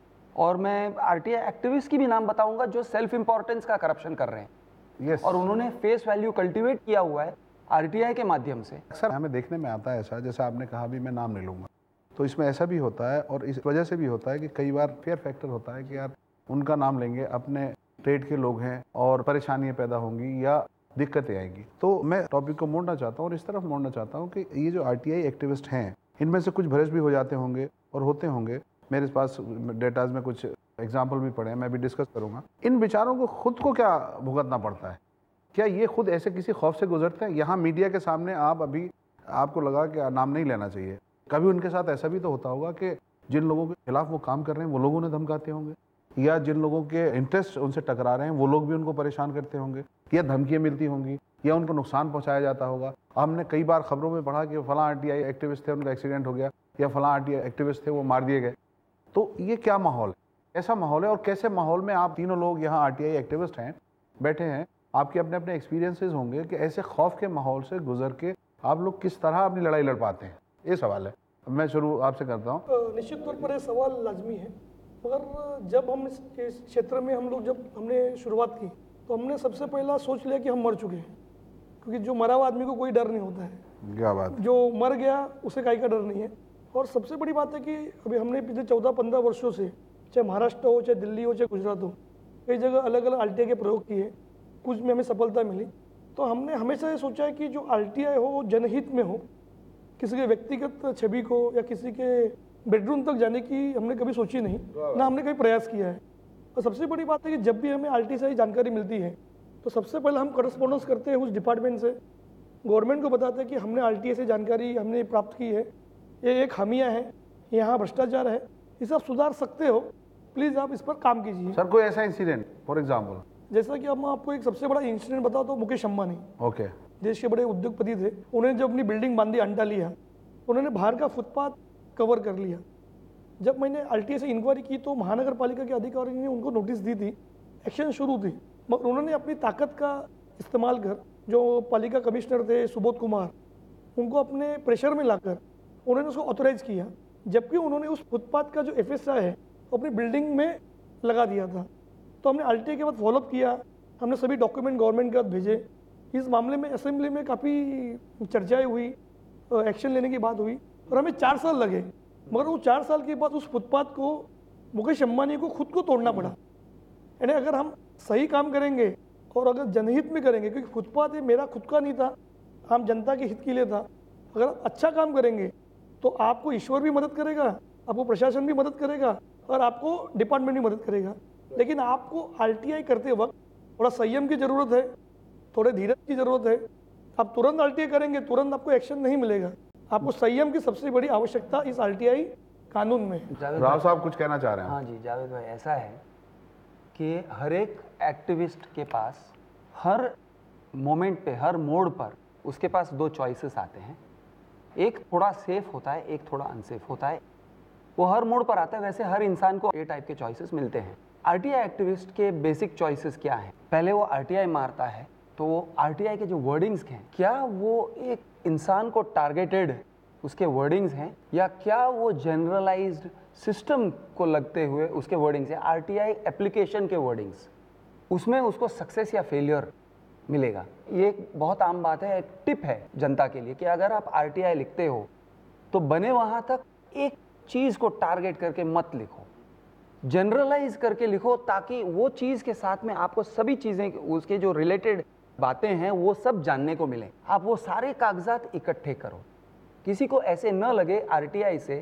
और मैं आरटीआई एक्टिविस्ट की भी नाम बताऊंगा जो सेल्फ इंपॉर्टेंस का करप्शन कर रहे हैं। yes. और उन्होंने फेस वैल्यू कल्टीवेट किया हुआ है आरटीआई के माध्यम से। अक्सर हमें देखने में आता है ऐसा, जैसा आपने कहा भी मैं नाम नहीं लूँगा, तो इसमें ऐसा भी होता है और इस वजह से भी होता है कि कई बार फेयर फैक्टर होता है कि यार उनका नाम लेंगे, अपने ट्रेड के लोग हैं और परेशानियाँ पैदा होंगी या दिक्कतें आएंगी। तो मैं टॉपिक को मोड़ना चाहता हूँ और इस तरफ मोड़ना चाहता हूँ कि ये जो आरटीआई एक्टिविस्ट हैं इनमें से कुछ भ्रष्ट भी हो जाते होंगे और होते होंगे, मेरे पास डेटाज में कुछ एग्जाम्पल भी पड़े हैं, मैं भी डिस्कस करूंगा। इन विचारों को खुद को क्या भुगतना पड़ता है? क्या ये खुद ऐसे किसी खौफ से गुजरते हैं? यहाँ मीडिया के सामने आप अभी आपको लगा कि नाम नहीं लेना चाहिए, कभी उनके साथ ऐसा भी तो होता होगा कि जिन लोगों के खिलाफ वो काम कर रहे हैं वो लोगों ने धमकाते होंगे या जिन लोगों के इंटरेस्ट उनसे टकरा रहे हैं वो लोग भी उनको परेशान करते होंगे या धमकियाँ मिलती होंगी या उनको नुकसान पहुँचाया जाता होगा। हमने कई बार खबरों में पढ़ा कि फलां आरटीआई एक्टिविस्ट थे, उनका एक्सीडेंट हो गया, या फलां आरटीआई एक्टिविस्ट थे, वो मार दिए गए। तो ये क्या माहौल है, ऐसा माहौल है और कैसे माहौल में आप तीनों लोग यहाँ आरटीआई एक्टिविस्ट हैं, बैठे हैं, आपके अपने अपने एक्सपीरियंसेस होंगे कि ऐसे खौफ के माहौल से गुजर के आप लोग किस तरह अपनी लड़ाई लड़ पाते हैं, ये सवाल है। मैं शुरू आपसे करता हूँ। निश्चित तौर पर यह सवाल लाजमी है, मगर जब हम इस क्षेत्र में हमने शुरुआत की तो हमने सबसे पहला सोच लिया कि हम मर चुके हैं, क्योंकि जो मरा हुआ आदमी को कोई डर नहीं होता है। क्या बात, जो मर गया उसे काई का डर नहीं है। और सबसे बड़ी बात है कि अभी हमने पिछले 14-15 वर्षों से चाहे महाराष्ट्र हो, चाहे दिल्ली हो, चाहे गुजरात हो, कई जगह अलग अलग आरटीआई के प्रयोग किए, कुछ में हमें सफलता मिली। तो हमने हमेशा ये सोचा है कि जो आरटीआई हो वो जनहित में हो, किसी के व्यक्तिगत छवि को या किसी के बेडरूम तक जाने की हमने कभी सोची नहीं, ना हमने कभी प्रयास किया है। और सबसे बड़ी बात है कि जब भी हमें आरटीआई से जानकारी मिलती है तो सबसे पहले हम करस्पॉन्डेंस करते हैं उस डिपार्टमेंट से, गवर्नमेंट को बताते हैं कि हमने आरटीआई से जानकारी हमने प्राप्त की है, ये एक खामियाँ हैं, यहाँ भ्रष्टाचार है, इसे आप सुधार सकते हो, प्लीज़ आप इस पर काम कीजिए। सर कोई ऐसा इंसिडेंट फॉर एग्जांपल जैसा कि मैं आपको एक सबसे बड़ा इंसिडेंट बताऊं तो मुकेश अंबानी ओके देश के बड़े उद्योगपति थे। उन्होंने जब अपनी बिल्डिंग बांधी अंटालिया, उन्होंने बाहर का फुटपाथ कवर कर लिया। जब मैंने आरटीआई से इंक्वायरी की तो महानगर पालिका के अधिकारियों ने उनको नोटिस दी थी, एक्शन शुरू थी, मगर उन्होंने अपनी ताकत का इस्तेमाल कर जो पालिका कमिश्नर थे सुबोध कुमार, उनको अपने प्रेशर में लाकर उन्होंने उसको ऑथोराइज किया, जबकि उन्होंने उस फुटपाथ का जो एफएसए है अपनी बिल्डिंग में लगा दिया था। तो हमने आरटीआई के बाद फॉलोअप किया, हमने सभी डॉक्यूमेंट गवर्नमेंट के साथ भेजे। इस मामले में असेंबली में काफ़ी चर्चाएं हुई, एक्शन लेने की बात हुई और हमें 4 साल लगे, मगर वो 4 साल के बाद उस फुटपाथ को मुकेश अंबानी को खुद को तोड़ना पड़ा। यानी अगर हम सही काम करेंगे और अगर जनहित में करेंगे, क्योंकि फुटपाथ मेरा खुद का नहीं था, हम जनता के हित के लिए था, अगर आप अच्छा काम करेंगे तो आपको ईश्वर भी मदद करेगा, आपको प्रशासन भी मदद करेगा और आपको डिपार्टमेंट भी मदद करेगा। लेकिन आपको आरटीआई करते वक्त थोड़ा संयम की ज़रूरत है, थोड़े धीरज की ज़रूरत है। आप तुरंत आरटीआई करेंगे, तुरंत आपको एक्शन नहीं मिलेगा। आपको संयम की सबसे बड़ी आवश्यकता इस आरटीआई कानून में। राव साहब कुछ कहना चाह रहे हैं? हाँ जी जावेद भाई, ऐसा है कि हर एक एक्टिविस्ट के पास हर मोमेंट पे, हर मोड़ पर उसके पास 2 चॉइसेस आते हैं। एक थोड़ा सेफ होता है, एक थोड़ा अनसेफ होता है। वो हर मोड़ पर आता है। वैसे हर इंसान को ये टाइप के चॉइसेस मिलते हैं। आरटीआई एक्टिविस्ट के बेसिक चॉइसेस क्या हैं? पहले वो आरटीआई मारता है तो वो आरटीआई के जो वर्डिंग्स हैं, क्या वो एक इंसान को टारगेटेड उसके वर्डिंग्स हैं या क्या वो जनरलाइज्ड सिस्टम को लगते हुए उसके वर्डिंग्स हैं? आरटीआई एप्लीकेशन के वर्डिंग्स, उसमें उसको सक्सेस या फेलियर मिलेगा। ये एक बहुत आम बात है, एक टिप है जनता के लिए कि अगर आप आरटीआई लिखते हो तो बने वहाँ तक एक चीज़ को टारगेट करके मत लिखो, जनरलाइज करके लिखो, ताकि वो चीज़ के साथ में आपको सभी चीज़ें उसके जो रिलेटेड बातें हैं वो सब जानने को मिले। आप वो सारे कागजात इकट्ठे करो, किसी को ऐसे न लगे आरटीआई से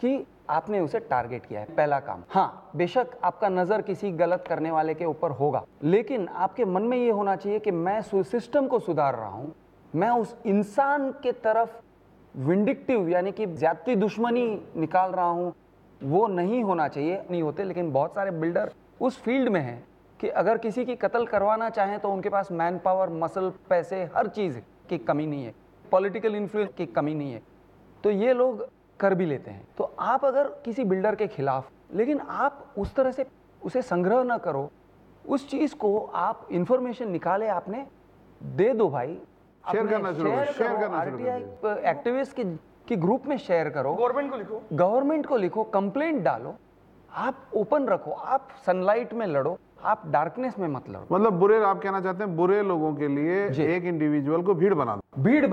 कि आपने उसे टारगेट किया है। पहला काम। हाँ, बेशक आपका नज़र किसी गलत करने वाले के ऊपर होगा, लेकिन आपके मन में ये होना चाहिए कि मैं सिस्टम को सुधार रहा हूँ, मैं उस इंसान के तरफ विंडिक्टिव यानी कि ज़्यादती दुश्मनी निकाल रहा हूँ, वो नहीं होना चाहिए। नहीं होते, लेकिन बहुत सारे बिल्डर उस फील्ड में हैं कि अगर किसी की कत्ल करवाना चाहें तो उनके पास मैन पावर, मसल, पैसे, हर चीज़ की कमी नहीं है, पॉलिटिकल इन्फ्लुएंस की कमी नहीं है, तो ये लोग कर भी लेते हैं। तो आप अगर किसी बिल्डर के खिलाफ, लेकिन आप उस तरह से उसे संग्रह ना करो, उस चीज़ को आप इन्फॉर्मेशन निकाले, आपने दे दो भाई, शेयर एक्टिविस्ट की ग्रुप में शेयर करो, गवर्नमेंट को लिखो, कंप्लेंट डालो, आप ओपन रखो, आप सनलाइट में लड़ो, आप डार्कनेस में मत लड़ो। मतलब बुरे, आप कहना चाहते हैं बुरे लोगों के लिए एक इंडिविजुअल को भीड़ बना दो तो भीड़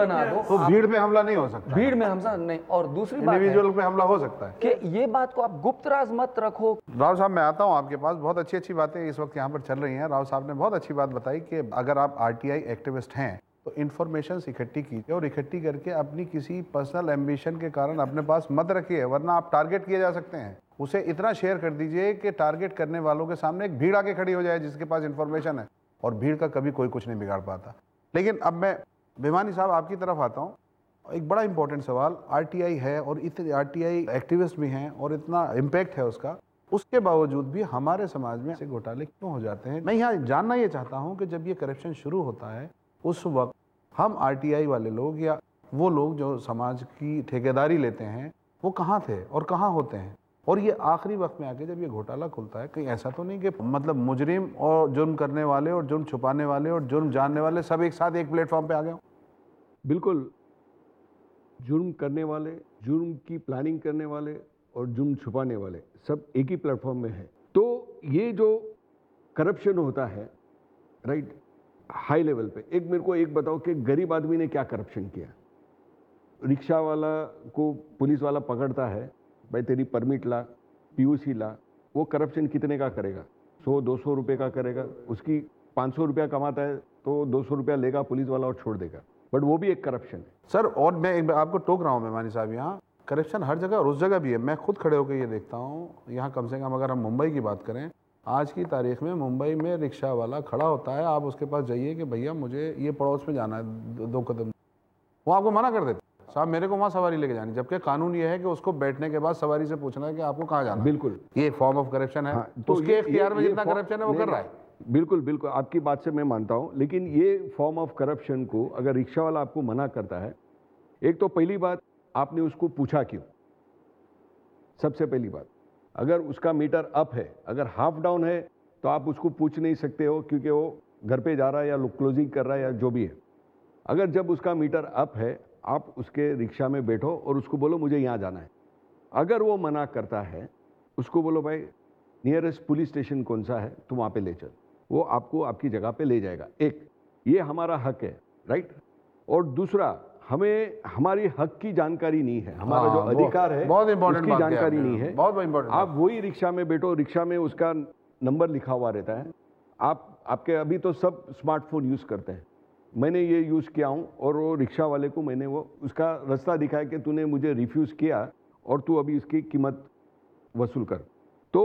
पे हमला नहीं हो सकता, भीड़ में हमला नहीं। और दूसरी बात, इंडिविजुअल पे हमला हो सकता है कि ये बात को आप गुप्त राज मत रखो। राव साहब मैं आता हूँ आपके पास, बहुत अच्छी अच्छी बातें इस वक्त यहाँ पर चल रही हैं। राव साहब ने बहुत अच्छी बात बताई कि अगर आप आरटीआई एक्टिविस्ट हैं तो इन्फॉर्मेशन इकट्ठी कीजिए और इकट्ठी करके अपनी किसी पर्सनल एम्बिशन के कारण अपने पास मत रखिए, वरना आप टारगेट किए जा सकते हैं। उसे इतना शेयर कर दीजिए कि टारगेट करने वालों के सामने एक भीड़ आके खड़ी हो जाए जिसके पास इन्फॉर्मेशन है, और भीड़ का कभी कोई कुछ नहीं बिगाड़ पाता। लेकिन अब मैं भिमानी साहब आपकी तरफ आता हूँ। एक बड़ा इंपॉर्टेंट सवाल, आरटीआई है और इतने आरटीआई एक्टिविस्ट भी हैं और इतना इम्पैक्ट है उसका, उसके बावजूद भी हमारे समाज में ऐसे घोटाले क्यों हो जाते हैं? मैं यहाँ जानना ये चाहता हूँ कि जब ये करप्शन शुरू होता है उस वक्त हम आरटीआई वाले लोग या वो लोग जो समाज की ठेकेदारी लेते हैं वो कहाँ थे और कहाँ होते हैं? और ये आखिरी वक्त में आके जब ये घोटाला खुलता है, कहीं ऐसा तो नहीं कि मतलब मुजरिम और जुर्म करने वाले और जुर्म छुपाने वाले और जुर्म जानने वाले सब एक साथ एक प्लेटफॉर्म पे आ गए हों? बिल्कुल, जुर्म करने वाले, जुर्म की प्लानिंग करने वाले और जुर्म छुपाने वाले सब एक ही प्लेटफॉर्म में है। तो ये जो करप्शन होता है, राइट, हाई लेवल पे, एक मेरे को एक बताओ कि गरीब आदमी ने क्या करप्शन किया? रिक्शा वाला को पुलिस वाला पकड़ता है, भाई तेरी परमिट ला, पीयूसी ला, वो करप्शन कितने का करेगा? 100-200 रुपये का करेगा। उसकी 500 रुपया कमाता है तो 200 रुपया लेगा पुलिस वाला और छोड़ देगा, बट वो भी एक करप्शन है सर। और मैं आपको टोक रहा हूँ मेहमानी साहब, यहाँ करप्शन हर जगह और उस जगह भी है। मैं खुद खड़े होकर ये देखता हूँ, यहाँ कम से कम अगर हम मुंबई की बात करें, आज की तारीख में मुंबई में रिक्शा वाला खड़ा होता है, आप उसके पास जाइए कि भैया मुझे ये पड़ोस में जाना है 2 कदम, वो आपको मना कर देते, साहब मेरे को वहाँ सवारी लेके जानी, जबकि कानून ये है कि उसको बैठने के बाद सवारी से पूछना है कि आपको कहाँ जाना। बिल्कुल, ये फॉर्म ऑफ करप्शन है। हाँ, तो उसके इख्तियार में जितना करप्शन है वो कर रहा है। बिल्कुल बिल्कुल आपकी बात से मैं मानता हूँ, लेकिन ये फॉर्म ऑफ करप्शन को अगर रिक्शा वाला आपको मना करता है, एक तो पहली बात आपने उसको पूछा क्यों, सबसे पहली बात। अगर उसका मीटर अप है, अगर हाफ डाउन है तो आप उसको पूछ नहीं सकते हो क्योंकि वो घर पे जा रहा है या क्लोजिंग कर रहा है या जो भी है। अगर जब उसका मीटर अप है, आप उसके रिक्शा में बैठो और उसको बोलो मुझे यहाँ जाना है। अगर वो मना करता है, उसको बोलो भाई नियरेस्ट पुलिस स्टेशन कौन सा है, तुम वहाँ पे ले चल, वो आपको आपकी जगह पे ले जाएगा। एक ये हमारा हक है, राइट। और दूसरा, हमें हमारी हक की जानकारी नहीं है, हमारा जो अधिकार है उसकी जानकारी नहीं है। बहुत इंपॉर्टेंट। आप वही रिक्शा में बैठो, रिक्शा में उसका नंबर लिखा हुआ रहता है। आप आपके अभी तो सब स्मार्टफोन यूज़ करते हैं, मैंने ये यूज़ किया हूँ और वो रिक्शा वाले को मैंने वो उसका रास्ता दिखाया कि तूने मुझे रिफ्यूज़ किया और तू अभी इसकी कीमत वसूल कर। तो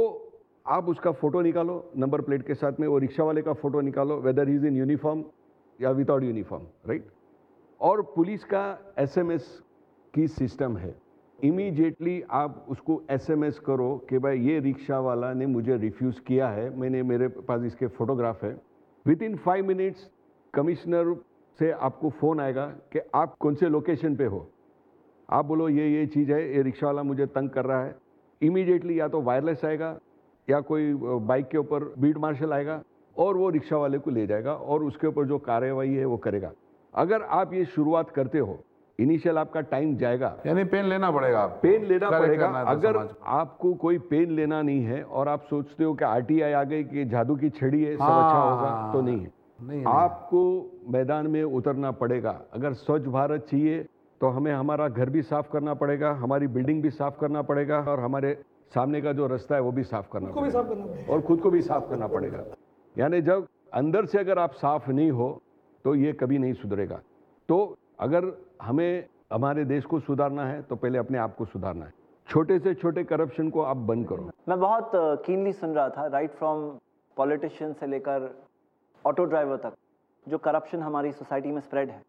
आप उसका फ़ोटो निकालो नंबर प्लेट के साथ में, वो रिक्शा वाले का फ़ोटो निकालो, whether he is in uniform या विदाउट यूनिफॉर्म, राइट। और पुलिस का SMS की सिस्टम है, इमीडिएटली आप उसको SMS करो कि भाई ये रिक्शा वाला ने मुझे रिफ्यूज़ किया है, मैंने मेरे पास इसके फोटोग्राफ है। विद इन 5 मिनट्स कमिश्नर से आपको फ़ोन आएगा कि आप कौन से लोकेशन पे हो। आप बोलो ये चीज़ है, ये रिक्शा वाला मुझे तंग कर रहा है। इमीडिएटली या तो वायरलेस आएगा या कोई बाइक के ऊपर बीट मार्शल आएगा और वो रिक्शा वाले को ले जाएगा और उसके ऊपर जो कार्रवाई है वो करेगा। अगर आप ये शुरुआत करते हो, इनिशियल आपका टाइम जाएगा, यानी पेन लेना पड़ेगा, पेन लेना पड़ेगा। अगर आपको कोई पेन लेना नहीं है और आप सोचते हो कि RTI आ गई कि जादू की छड़ी है, सब अच्छा होगा, तो नहीं है। नहीं, आपको मैदान में उतरना पड़ेगा। अगर स्वच्छ भारत चाहिए तो हमें हमारा घर भी साफ करना पड़ेगा, हमारी बिल्डिंग भी साफ करना पड़ेगा और हमारे सामने का जो रास्ता है वो भी साफ करना पड़ेगा और खुद को भी साफ करना पड़ेगा। यानी जब अंदर से अगर आप साफ नहीं हो तो ये कभी नहीं सुधरेगा। तो अगर हमें हमारे देश को सुधारना है तो पहले अपने आप को सुधारना है। छोटे से छोटे करप्शन को आप बंद करो। मैं बहुत कीनली सुन रहा था, राइट फ्रॉम पॉलिटिशियन से लेकर ऑटो ड्राइवर तक, जो करप्शन हमारी सोसाइटी में स्प्रेड है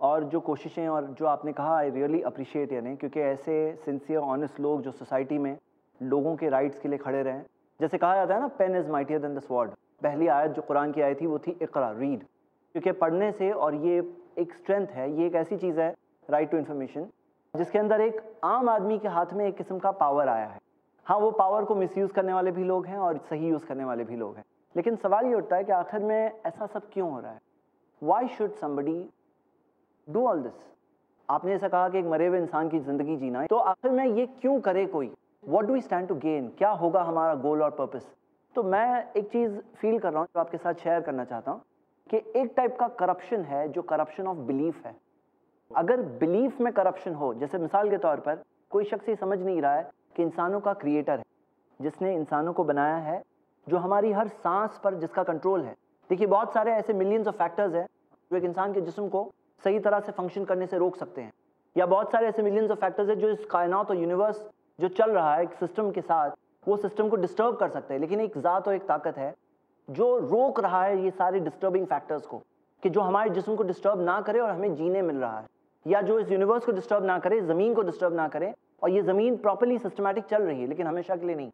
और जो कोशिशें और जो आपने कहा, आई रियली अप्रिशिएट। यानी क्योंकि ऐसे सिंसियर ऑनेस्ट लोग जो सोसाइटी में लोगों के राइट्स के लिए खड़े रहें, जैसे कहा जाता है ना, pen is mightier than the sword. पहली आयत जो कुरान की आई थी वो थी इकरा, रीड, क्योंकि पढ़ने से, और ये एक स्ट्रेंथ है, ये एक ऐसी चीज़ है, राइट टू इन्फॉर्मेशन, जिसके अंदर एक आम आदमी के हाथ में एक किस्म का पावर आया है। हाँ, वो पावर को मिसयूज़ करने वाले भी लोग हैं और सही यूज़ करने वाले भी लोग हैं, लेकिन सवाल ये उठता है कि आखिर में ऐसा सब क्यों हो रहा है? Why should somebody do all this? आपने ऐसा कहा कि एक मरे हुए इंसान की ज़िंदगी जीना है, तो आखिर में ये क्यों करे कोई? What do we stand to gain? क्या होगा हमारा गोल और पर्पस? तो मैं एक चीज़ फील कर रहा हूँ जो आपके साथ शेयर करना चाहता हूँ कि एक टाइप का करप्शन है जो करप्शन ऑफ बिलीफ है। अगर बिलीफ में करप्शन हो, जैसे मिसाल के तौर पर कोई शख्स ये समझ नहीं रहा है कि इंसानों का क्रिएटर है, जिसने इंसानों को बनाया है, जो हमारी हर सांस पर जिसका कंट्रोल है। देखिए, बहुत सारे ऐसे मिलियंस ऑफ फैक्टर्स हैं जो एक इंसान के जिस्म को सही तरह से फंक्शन करने से रोक सकते हैं, या बहुत सारे ऐसे मिलियंस ऑफ फैक्टर्स हैं जो इस कायनात और यूनिवर्स जो चल रहा है एक सिस्टम के साथ, वो सिस्टम को डिस्टर्ब कर सकते हैं। लेकिन एक ज़ात और एक ताकत है जो रोक रहा है ये सारे डिस्टर्बिंग फैक्टर्स को, कि जो हमारे जिस्म को डिस्टर्ब ना करे और हमें जीने मिल रहा है, या जो इस यूनिवर्स को डिस्टर्ब ना करे, ज़मीन को डिस्टर्ब ना करे, और ये ज़मीन प्रॉपरली सिस्टमेटिक चल रही है, लेकिन हमेशा के लिए नहीं।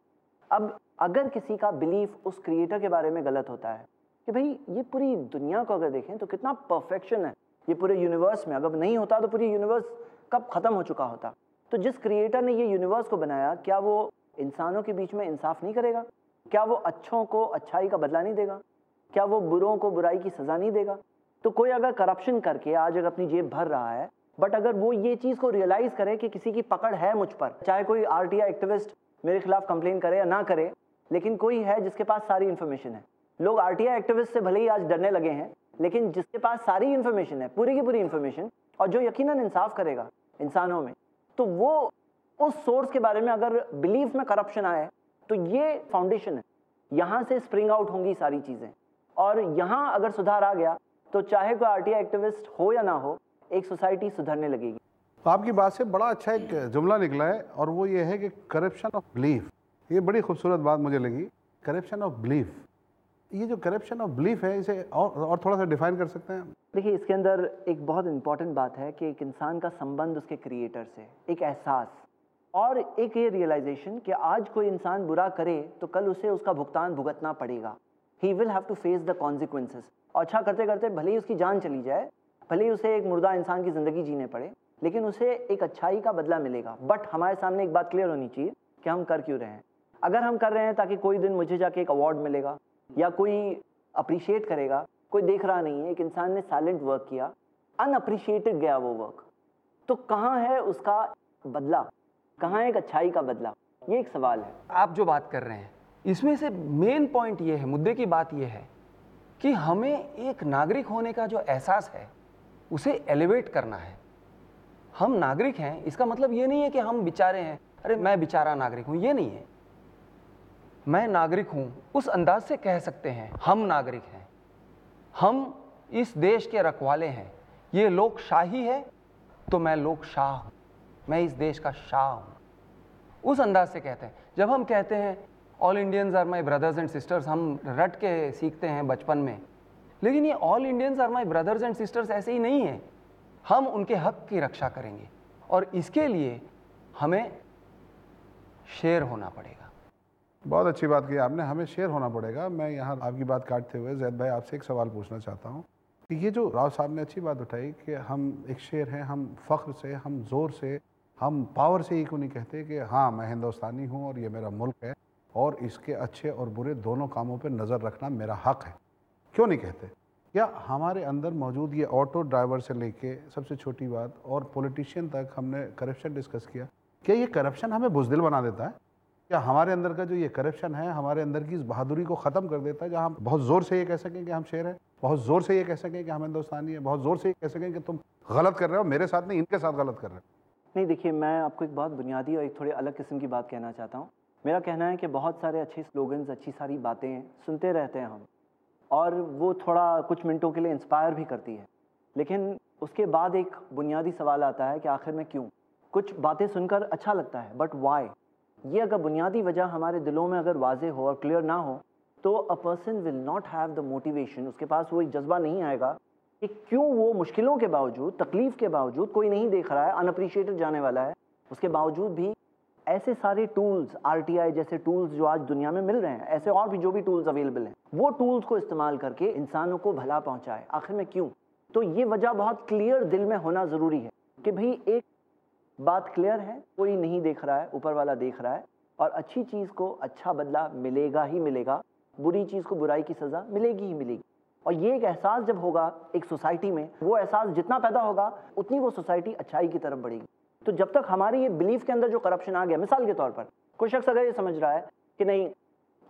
अब अगर किसी का बिलीफ उस क्रिएटर के बारे में गलत होता है कि भाई ये पूरी दुनिया को अगर देखें तो कितना परफेक्शन है ये पूरे यूनिवर्स में, अगर नहीं होता तो पूरी यूनिवर्स कब ख़त्म हो चुका होता। तो जिस क्रिएटर ने ये यूनिवर्स को बनाया, क्या वो इंसानों के बीच में इंसाफ नहीं करेगा? क्या वो अच्छों को अच्छाई का बदला नहीं देगा? क्या वो बुरों को बुराई की सज़ा नहीं देगा? तो कोई अगर करप्शन करके आज अगर अपनी जेब भर रहा है, बट अगर वो ये चीज़ को रियलाइज़ करे कि किसी की पकड़ है मुझ पर, चाहे कोई RTI एक्टिविस्ट मेरे खिलाफ कंप्लेन करे या ना करे, लेकिन कोई है जिसके पास सारी इन्फॉर्मेशन है। लोग RTI एक्टिविस्ट से भले ही आज डरने लगे हैं, लेकिन जिसके पास सारी इन्फॉर्मेशन है, पूरी की पूरी इन्फॉर्मेशन, और जो यकीनन इंसाफ करेगा इंसानों में, तो वो उस सोर्स के बारे में अगर बिलीफ में करप्शन आए तो ये फाउंडेशन है, यहाँ से स्प्रिंग आउट होंगी सारी चीज़ें। और यहाँ अगर सुधार आ गया तो चाहे कोई RTI एक्टिविस्ट हो या ना हो, एक सोसाइटी सुधरने लगेगी। तो आपकी बात से बड़ा अच्छा एक जुमला निकला है, और वो ये है कि करप्शन ऑफ बिलीफ, ये बड़ी खूबसूरत बात मुझे लगी, करप्शन ऑफ बिलीफ। ये जो करप्शन ऑफ बिलीफ है, इसे और थोड़ा सा डिफाइन कर सकते हैं? देखिए, इसके अंदर एक बहुत इंपॉर्टेंट बात है कि एक इंसान का संबंध उसके क्रिएटर से, एक एहसास और एक ये रियलाइजेशन कि आज कोई इंसान बुरा करे तो कल उसे उसका भुगतान भुगतना पड़ेगा। he will have to face the consequences. और अच्छा करते करते भले ही उसकी जान चली जाए, भले ही उसे एक मुर्दा इंसान की ज़िंदगी जीने पड़े, लेकिन उसे एक अच्छाई का बदला मिलेगा. बट हमारे सामने एक बात क्लियर होनी चाहिए कि हम कर क्यों रहे हैं. अगर हम कर रहे हैं ताकि कोई दिन मुझे जाके एक अवार्ड मिलेगा या कोई अप्रिशिएट करेगा, कोई देख रहा नहीं है, एक इंसान ने साइलेंट वर्क किया, अनअप्रिशिएटेड गया वो वर्क, तो कहाँ है उसका बदला, कहाँ है एक अच्छाई का बदला? ये एक सवाल है. आप जो बात कर रहे हैं इसमें से मेन पॉइंट ये है, मुद्दे की बात ये है कि हमें एक नागरिक होने का जो एहसास है उसे एलिवेट करना है. हम नागरिक हैं, इसका मतलब ये नहीं है कि हम बेचारे हैं, अरे मैं बेचारा नागरिक हूँ, ये नहीं है. मैं नागरिक हूँ उस अंदाज से कह सकते हैं हम नागरिक हैं, हम इस देश के रखवाले हैं. ये लोकशाही है तो मैं लोकशाह हूँ, मैं इस देश का शाह हूँ, उस अंदाज से कहते हैं. जब हम कहते हैं all Indians are my brothers and sisters, हम रट के सीखते हैं बचपन में, लेकिन ये all Indians are my brothers and sisters ऐसे ही नहीं है. हम उनके हक की रक्षा करेंगे और इसके लिए हमें शेर होना पड़ेगा. बहुत अच्छी बात की आपने, हमें शेर होना पड़ेगा. मैं यहाँ आपकी बात काटते हुए जैद भाई आपसे एक सवाल पूछना चाहता हूँ कि ये जो राव साहब ने अच्छी बात उठाई कि हम एक शेर हैं, हम फख्र से, हम ज़ोर से, हम पावर से ये क्यों नहीं कहते कि हाँ मैं हिंदुस्तानी हूँ और ये मेरा मुल्क है और इसके अच्छे और बुरे दोनों कामों पर नज़र रखना मेरा हक है? क्यों नहीं कहते? या हमारे अंदर मौजूद ये ऑटो ड्राइवर से लेके सबसे छोटी बात और पॉलिटिशियन तक हमने करप्शन डिस्कस किया, क्या ये करप्शन हमें बुजदिल बना देता है? क्या हमारे अंदर का जो ये करप्शन है हमारे अंदर की इस बहादुरी को ख़त्म कर देता है, जहाँ हम बहुत ज़ोर से ये कह सकें कि हम शेर हैं, बहुत ज़ोर से ये कह सकें कि हम हिंदुस्तानी हैं, बहुत ज़ोर से ये कह सकें कि तुम गलत कर रहे हो, मेरे साथ नहीं इनके साथ गलत कर रहे हो? नहीं, देखिए मैं आपको एक बहुत बुनियादी और एक थोड़ी अलग किस्म की बात कहना चाहता हूँ. मेरा कहना है कि बहुत सारे अच्छे स्लोगन्स, अच्छी सारी बातें सुनते रहते हैं हम, और वो थोड़ा कुछ मिनटों के लिए इंस्पायर भी करती है, लेकिन उसके बाद एक बुनियादी सवाल आता है कि आखिर में क्यों? कुछ बातें सुनकर अच्छा लगता है, बट वाई? ये अगर बुनियादी वजह हमारे दिलों में अगर वाजे हो और क्लियर ना हो तो a person will not have the motivation. उसके पास वो एक जज्बा नहीं आएगा कि क्यों वो मुश्किलों के बावजूद, तकलीफ के बावजूद, कोई नहीं देख रहा है, अनअप्रिशिएटेड जाने वाला है, उसके बावजूद भी ऐसे सारे टूल्स, आरटीआई जैसे टूल्स जो आज दुनिया में मिल रहे हैं, ऐसे और भी जो भी टूल्स अवेलेबल हैं, वो टूल्स को इस्तेमाल करके इंसानों को भला पहुंचाए, आखिर में क्यों? तो ये वजह बहुत क्लियर दिल में होना ज़रूरी है कि भाई एक बात क्लियर है, कोई नहीं देख रहा है, ऊपर वाला देख रहा है, और अच्छी चीज़ को अच्छा बदला मिलेगा ही मिलेगा, बुरी चीज़ को बुराई की सज़ा मिलेगी ही मिलेगी. और ये एक एहसास जब होगा एक सोसाइटी में, वो एहसास जितना पैदा होगा उतनी वो सोसाइटी अच्छाई की तरफ बढ़ेगी. तो जब तक हमारे ये बिलीफ के अंदर जो करप्शन आ गया, मिसाल के तौर पर कोई शख्स अगर ये समझ रहा है कि नहीं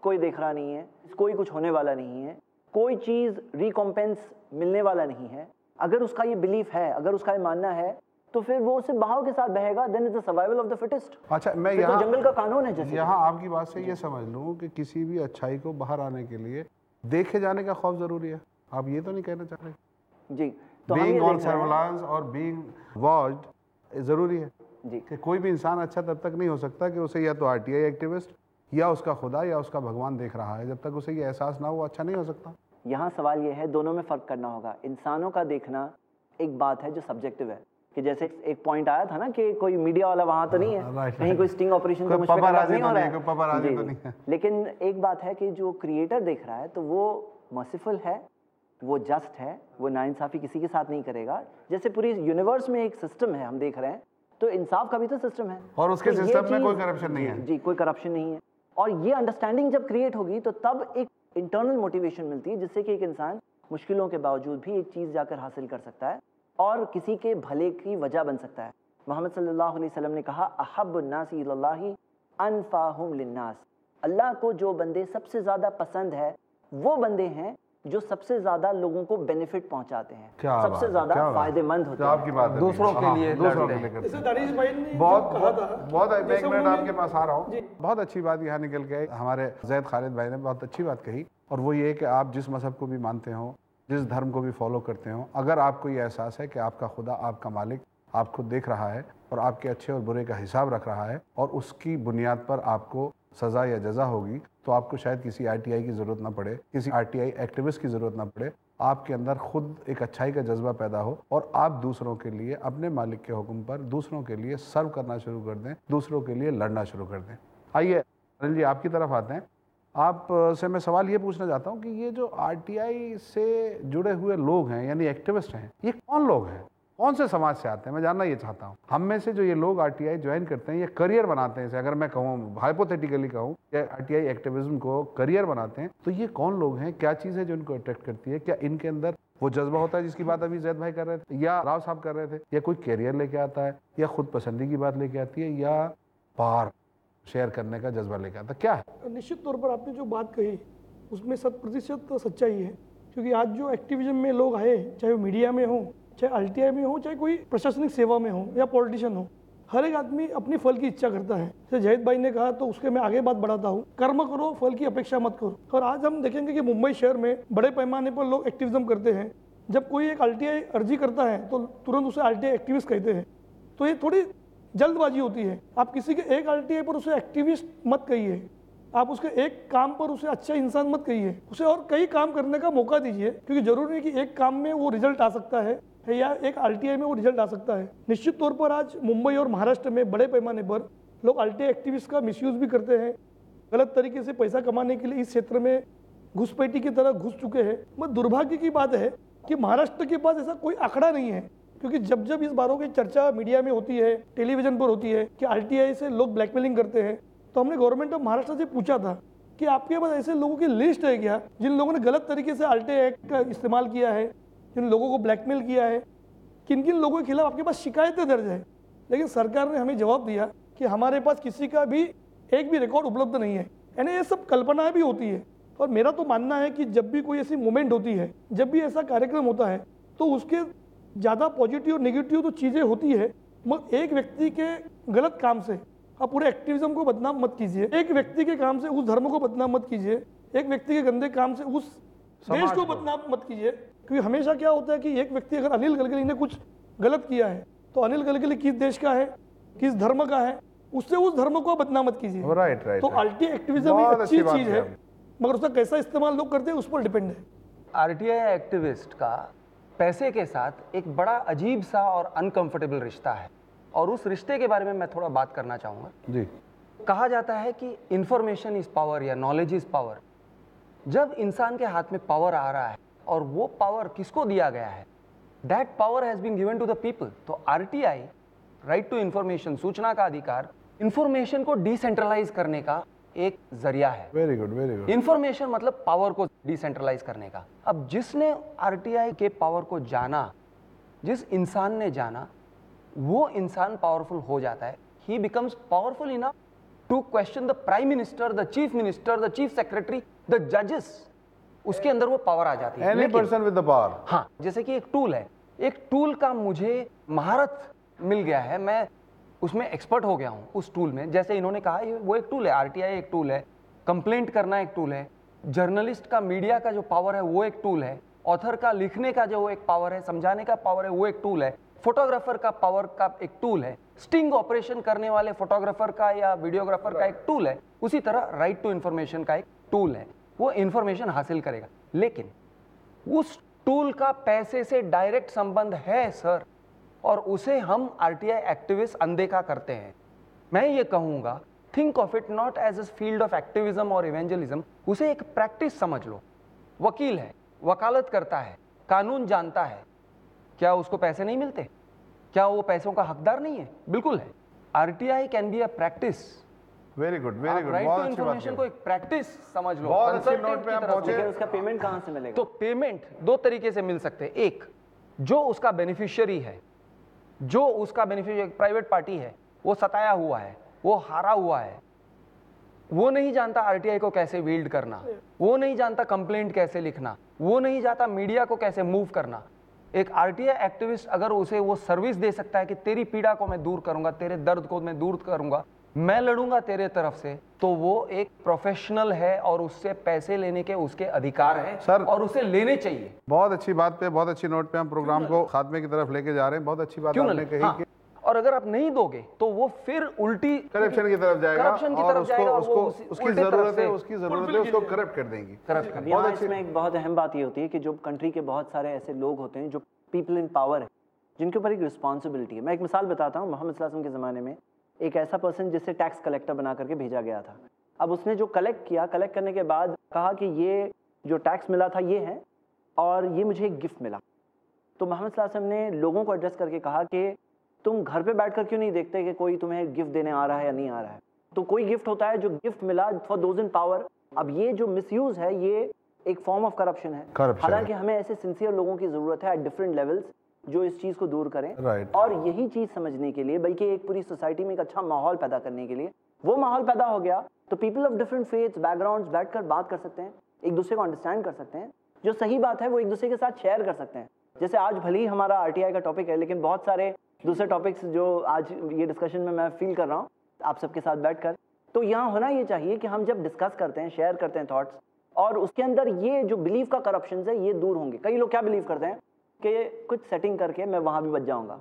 कोई देख रहा नहीं है, कोई कुछ होने वाला नहीं है, कोई चीज़ रिकॉम्पेंस मिलने वाला नहीं है, अगर उसका ये बिलीफ है, अगर उसका ये मानना है, तो फिर वो उसे बहाव के साथ बहेगा. Then is the survival of the fittest. अच्छा, मैं यहाँ तो जंगल का कानून है. जैसे यहाँ आपकी बात से ये समझ लूँ कि किसी भी अच्छाई को बाहर आने के लिए देखे जाने का खौफ ज़रूरी है, आप ये तो नहीं कहना चाह रहे? जी, तो बीइंग ऑन सर्विलांस और बीइंग वॉच्ड ज़रूरी है जी. कि कोई भी इंसान अच्छा तब तक नहीं हो सकता कि उसे या तो आरटीआई एक्टिविस्ट या उसका खुदा या उसका भगवान देख रहा है, जब तक उसे ये एहसास ना हो अच्छा नहीं हो सकता. यहाँ सवाल ये है, दोनों में फ़र्क करना होगा. इंसानों का देखना एक बात है जो सब्जेक्टिव है, कि जैसे एक पॉइंट आया था ना कि कोई मीडिया वाला वहाँ तो नहीं है, कहीं कोई स्टिंग ऑपरेशन तो मुझ पे नहीं हो रहा है, लेकिन एक बात है कि जो क्रिएटर देख रहा है तो वो मर्सीफुल है, वो जस्ट है, वो नाइंसाफ़ी किसी के साथ नहीं करेगा. जैसे पूरी यूनिवर्स में एक सिस्टम है हम देख रहे हैं, तो इंसाफ का भी तो सिस्टम है, और उसके तो सिस्टम में कोई करप्शन नहीं है. जी, कोई करप्शन नहीं है. और ये अंडरस्टैंडिंग जब क्रिएट होगी तो तब एक इंटरनल मोटिवेशन मिलती है, जिससे कि एक इंसान मुश्किलों के बावजूद भी एक चीज़ जाकर हासिल कर सकता है और किसी के भले की वजह बन सकता है. मोहम्मद सल्लल्लाहु अलैहि वसल्लम ने कहा, अहब्बुन नास इलल्लाहि अनफाहुम लिन्नास. अल्लाह को जो बंदे सबसे ज़्यादा पसंद है वो बंदे हैं जो सबसे ज्यादा लोगों को बेनिफिट पहुंचाते हैं, सबसे ज्यादा फायदेमंद होते हैं, दूसरों के लिए बहुत अच्छी बात यहाँ निकल के आई. हमारे जैद खालिद भाई ने बहुत अच्छी बात कही, और वो ये कि आप जिस मजहब को भी मानते हो, जिस धर्म को भी फॉलो करते हो, अगर आपको ये एहसास है कि आपका खुदा, आपका मालिक आपको देख रहा है और आपके अच्छे और बुरे का हिसाब रख रहा है और उसकी बुनियाद पर आपको सज़ा या जज़ा होगी, तो आपको शायद किसी आरटीआई की ज़रूरत ना पड़े, किसी आरटीआई एक्टिविस्ट की ज़रूरत ना पड़े. आपके अंदर खुद एक अच्छाई का जज्बा पैदा हो और आप दूसरों के लिए, अपने मालिक के हुक्म पर दूसरों के लिए सर्व करना शुरू कर दें, दूसरों के लिए लड़ना शुरू कर दें. आइए अनिल जी आपकी तरफ आते हैं. आप से मैं सवाल ये पूछना चाहता हूँ कि ये जो आरटीआई से जुड़े हुए लोग हैं यानी एक्टिविस्ट हैं, ये कौन लोग हैं, कौन से समाज से आते हैं, मैं जानना ये चाहता हूँ। हम में से जो ये लोग आरटीआई ज्वाइन करते हैं ये करियर बनाते हैं, इसे अगर मैं कहूँ हाइपोथेटिकली कहूँ आरटीआई एक्टिविज्म को करियर बनाते हैं, तो ये कौन लोग हैं, क्या चीज़ है जो इनको अट्रैक्ट करती है, क्या इनके अंदर वो जज्बा होता है जिसकी बात अभी जैद भाई कर रहे थे या राव साहब कर रहे थे, या कोई कैरियर लेके आता है या खुद पसंदी की बात लेके आती है या पार शेयर करने का जज्बा लेके आता है, क्या है? निश्चित तौर पर आपने जो बात कही उसमें 100% सच्चाई है, क्योंकि आज जो एक्टिविज्म में लोग आए, चाहे वो मीडिया में हो, चाहे आरटीआई में हो, चाहे कोई प्रशासनिक सेवा में हो या पॉलिटिशियन हो, हर एक आदमी अपनी फल की इच्छा करता है। जैसे जैद भाई ने कहा तो उसके मैं आगे बात बढ़ाता हूँ, कर्म करो, फल की अपेक्षा मत करो। और आज हम देखेंगे कि मुंबई शहर में बड़े पैमाने पर लोग एक्टिविज्म करते हैं। जब कोई एक आरटीआई अर्जी करता है तो तुरंत उसे आरटीआई एक्टिविस्ट कहते हैं, तो ये थोड़ी जल्दबाजी होती है। आप किसी के एक आरटीआई पर उसे एक्टिविस्ट मत कहिए, आप उसके एक काम पर उसे अच्छा इंसान मत कहिए, उसे और कई काम करने का मौका दीजिए, क्योंकि जरूरी है कि एक काम में वो रिजल्ट आ सकता है या एक आरटीआई में वो रिजल्ट आ सकता है। निश्चित तौर पर आज मुंबई और महाराष्ट्र में बड़े पैमाने पर लोग आरटीआई एक्टिविस्ट का मिसयूज़ भी करते हैं, गलत तरीके से पैसा कमाने के लिए इस क्षेत्र में घुसपैठी की तरह घुस चुके हैं। मगर दुर्भाग्य की बात है कि महाराष्ट्र के पास ऐसा कोई आंकड़ा नहीं है, क्योंकि जब जब इस बारों की चर्चा मीडिया में होती है, टेलीविज़न पर होती है कि आरटीआई से लोग ब्लैकमेलिंग करते हैं, तो हमने गवर्नमेंट ऑफ महाराष्ट्र से पूछा था कि आपके पास ऐसे लोगों की लिस्ट है क्या जिन लोगों ने गलत तरीके से आरटीआई एक्ट का इस्तेमाल किया है, जिन लोगों को ब्लैकमेल किया है, किन किन लोगों के खिलाफ आपके पास शिकायतें दर्ज है। लेकिन सरकार ने हमें जवाब दिया कि हमारे पास किसी का भी एक भी रिकॉर्ड उपलब्ध नहीं है, यानी ये सब कल्पनाएं भी होती है। और मेरा तो मानना है कि जब भी कोई ऐसी मूवमेंट होती है, जब भी ऐसा कार्यक्रम होता है, तो उसके ज़्यादा पॉजिटिव और नेगेटिव तो चीज़ें होती है, मगर एक व्यक्ति के गलत काम से आप पूरे एक्टिविज़्म को बदनाम मत कीजिए, एक व्यक्ति के काम से उस धर्म को बदनाम मत कीजिए, एक व्यक्ति के गंदे काम से उस देश को बदनाम मत कीजिए। क्योंकि हमेशा क्या होता है कि एक व्यक्ति, अगर अनिल गलगली ने कुछ गलत किया है तो अनिल गलगली किस देश का है, किस धर्म का है, उससे उस धर्म को बदनाम मत कीजिए। तो आरटीआई एक्टिविज्म अच्छी चीज़ है, मगर उसका कैसा इस्तेमाल लोग करते हैं उस पर डिपेंड है। आरटीआई एक्टिविस्ट का पैसे के साथ एक बड़ा अजीब सा और अनकंफर्टेबल रिश्ता है, और उस रिश्ते के बारे में मैं थोड़ा बात करना चाहूँगा। जी, कहा जाता है कि इंफॉर्मेशन इज पावर या नॉलेज इज पावर। जब इंसान के हाथ में पावर आ रहा है और वो पावर किसको दिया गया है, that power has been given to the people. तो आरटीआई, राइट टू इन्फॉर्मेशन, सूचना का अधिकार, इन्फॉर्मेशन को डिसेंट्रलाइज करने का एक जरिया है। Very good, very good. Information मतलब पावर को डिसेंट्रलाइज करने का। अब जिसने आरटीआई के पावर को जाना, जिस इंसान ने जाना, वो इंसान पावरफुल हो जाता है। He becomes powerful enough to question the prime minister, the chief secretary, the जजेस। उसके अंदर वो पावर आ जाती है। Any person with the power. हाँ, जैसे कि एक टूल है, एक टूल का मुझे महारत मिल गया है, मैं उसमें एक्सपर्ट हो गया हूँ उस टूल में। जैसे इन्होंने कहा वो एक टूल है, आरटीआई एक टूल है, कंप्लेंट करना एक टूल है, जर्नलिस्ट का, मीडिया का जो पावर है वो एक टूल है, ऑथर का लिखने का जो एक पावर है, समझाने का पावर है वो एक टूल है, फोटोग्राफर का पावर का एक टूल है, स्टिंग ऑपरेशन करने वाले फोटोग्राफर का या वीडियोग्राफर का एक टूल है, उसी तरह राइट टू इन्फॉर्मेशन का एक टूल है, वो इन्फॉर्मेशन हासिल करेगा। लेकिन उस टूल का पैसे से डायरेक्ट संबंध है सर, और उसे हम आरटीआई एक्टिविस्ट अनदेखा करते हैं। मैं ये कहूँगा, think of it not as a field of activism और इवेंजलिज्म, उसे एक प्रैक्टिस समझ लो। वकील है, वकालत करता है, कानून जानता है, क्या उसको पैसे नहीं मिलते? क्या वो पैसों का हकदार नहीं है? बिल्कुल है। RTI can be a practice. Very good, very good. Right to information को एक प्रैक्टिस समझ लो। उसका पेमेंट कहाँ से मिलेगा? तो पेमेंट दो तरीके से मिल सकते हैं। एक, जो उसका बेनिफिशियरी है, जो उसका बेनिफिशियरी प्राइवेट पार्टी है, वो सताया हुआ है, वो हारा हुआ है, वो नहीं जानता आरटीआई को कैसे विल्ड करना, वो नहीं जानता कंप्लेंट कैसे लिखना, वो नहीं जानता मीडिया को कैसे मूव करना। एक आरटीआई एक्टिविस्ट अगर उसे वो सर्विस दे सकता है कि तेरी पीड़ा को मैं दूर करूंगा, तेरे दर्द को मैं दूर करूंगा, मैं लड़ूंगा तेरे तरफ से, तो वो एक प्रोफेशनल है और उससे पैसे लेने के उसके अधिकार हैं सर, और उसे लेने चाहिए। बहुत अच्छी बात पे, बहुत अच्छी नोट पे हम प्रोग्राम को खात्मे की तरफ लेके जा रहे हैं। बहुत अच्छी बात आपने कही। हाँ। कि और अगर आप नहीं दोगे तो वो फिर उल्टी करप्शन की तरफ जाएगा, करप्शन की तरफ जाएगा, उसकी जरूरत है, उसको करप्ट कर देंगी। इसमें एक बहुत अहम बात ये होती है कि जो कंट्री के बहुत सारे ऐसे लोग होते हैं जो पीपल इन पावर है, जिनके ऊपर एक रिस्पॉन्सिबिलिटी है। मैं एक मिसाल बताता हूँ, मोहम्मद के ज़माने में एक ऐसा पर्सन जिससे टैक्स कलेक्टर बना करके भेजा गया था। अब उसने जो कलेक्ट किया, कलेक्ट करने के बाद कहा कि ये जो टैक्स मिला था ये है और ये मुझे एक गिफ्ट मिला। तो मोहम्मद सल्लल्लाहु अलैहि वसल्लम ने लोगों को एड्रेस करके कहा कि तुम घर पे बैठकर क्यों नहीं देखते कि कोई तुम्हें गिफ्ट देने आ रहा है या नहीं आ रहा है। तो कोई गिफ्ट होता है जो गिफ्ट मिला फॉर दोज इन पावर। अब ये जो मिसयूज़ है ये एक फॉर्म ऑफ करप्शन है। हालांकि हमें ऐसे सिंसियर लोगों की ज़रूरत है एट डिफरेंट लेवल्स जो इस चीज़ को दूर करें और यही चीज़ समझने के लिए बल्कि एक पूरी सोसाइटी में एक अच्छा माहौल पैदा करने के लिए। वो माहौल पैदा हो गया तो people of different faiths backgrounds बैठकर बात कर सकते हैं, एक दूसरे को अंडरस्टैंड कर सकते हैं, जो सही बात है वो एक दूसरे के साथ शेयर कर सकते हैं। जैसे आज भले ही हमारा आरटीआई का टॉपिक है लेकिन बहुत सारे दूसरे टॉपिक्स जो आज ये डिस्कशन में मैं फील कर रहा हूँ आप सबके साथ बैठकर। तो यहाँ होना ये चाहिए कि हम जब डिस्कस करते हैं, शेयर करते हैं थॉट्स, और उसके अंदर ये जो बिलीव का करप्शन है ये दूर होंगे। कई लोग क्या बिलीव करते हैं कि कुछ सेटिंग करके मैं वहाँ भी बच जाऊँगा,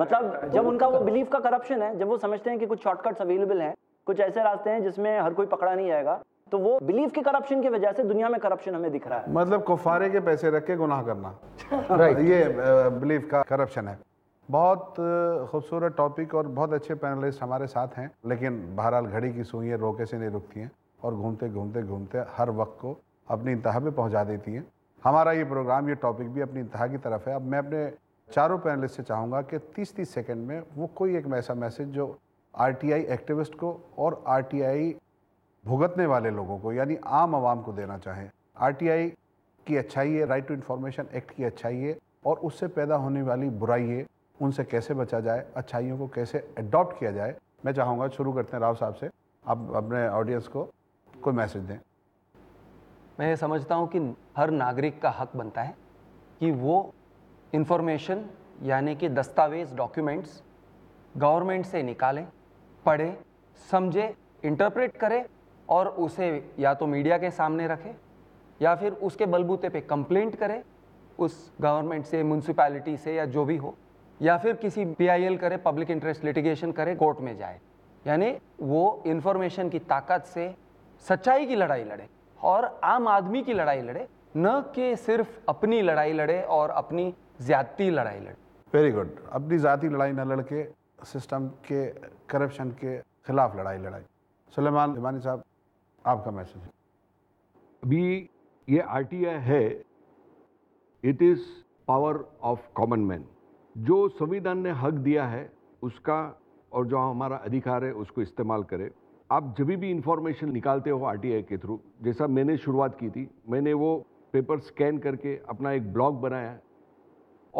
मतलब जब उनका वो बिलीव का करप्शन है, जब वो समझते हैं कि कुछ शॉर्टकट्स अवेलेबल हैं, कुछ ऐसे रास्ते हैं जिसमें हर कोई पकड़ा नहीं जाएगा, तो वो बिलीव के करप्शन की वजह से दुनिया में करप्शन हमें दिख रहा है। मतलब कुफारे के पैसे रख के गुनाह करना ये बिलीव का करप्शन है। बहुत खूबसूरत टॉपिक और बहुत अच्छे पैनलिस्ट हमारे साथ हैं, लेकिन बहरहाल घड़ी की सुइयां रोके से नहीं रुकती हैं और घूमते घूमते घूमते हर वक्त को अपनी इंतहा में पहुंचा देती हैं। हमारा ये प्रोग्राम, ये टॉपिक भी अपनी इंतहा की तरफ है। अब मैं अपने चारों पैनलिस्ट से चाहूँगा कि 30-30 सेकेंड में वो कोई एक ऐसा मैसेज जो आरटीआई एक्टिविस्ट को और आरटीआई भुगतने वाले लोगों को यानी आम आवाम को देना चाहें। आरटीआई की अच्छाई है, राइट टू इन्फॉर्मेशन एक्ट की अच्छाई है, और उससे पैदा होने वाली बुराई है, उनसे कैसे बचा जाए, अच्छाइयों को कैसे अडॉप्ट किया जाए। मैं चाहूँगा शुरू करते हैं राव साहब से, आप अपने ऑडियंस को कोई मैसेज दें। मैं ये समझता हूँ कि हर नागरिक का हक बनता है कि वो इन्फॉर्मेशन यानी कि दस्तावेज़, डॉक्यूमेंट्स गवर्नमेंट से निकालें, पढ़ें, समझें, इंटरप्रेट करें और उसे या तो मीडिया के सामने रखें या फिर उसके बलबूते पे कंप्लेंट करें उस गवर्नमेंट से, म्यूनसिपैलिटी से या जो भी हो, या फिर किसी PIL करे, पब्लिक इंटरेस्ट लिटिगेशन करे, कोर्ट में जाए। यानी वो इन्फॉर्मेशन की ताकत से सच्चाई की लड़ाई लड़े और आम आदमी की लड़ाई लड़े, न कि सिर्फ अपनी लड़ाई लड़े और अपनी ज़्यादती लड़ाई लड़े। Very good. अपनी ज़ाती लड़ाई न लड़के सिस्टम के करप्शन के खिलाफ लड़ाई। सुलेमान भिमानी साहब, आपका मैसेज। अभी ये आरटीआई है, it is power of common man. जो संविधान ने हक दिया है उसका और जो हमारा अधिकार है उसको इस्तेमाल करें। आप जब भी इंफॉर्मेशन निकालते हो आरटीआई के थ्रू, जैसा मैंने शुरुआत की थी, मैंने वो पेपर स्कैन करके अपना एक ब्लॉग बनाया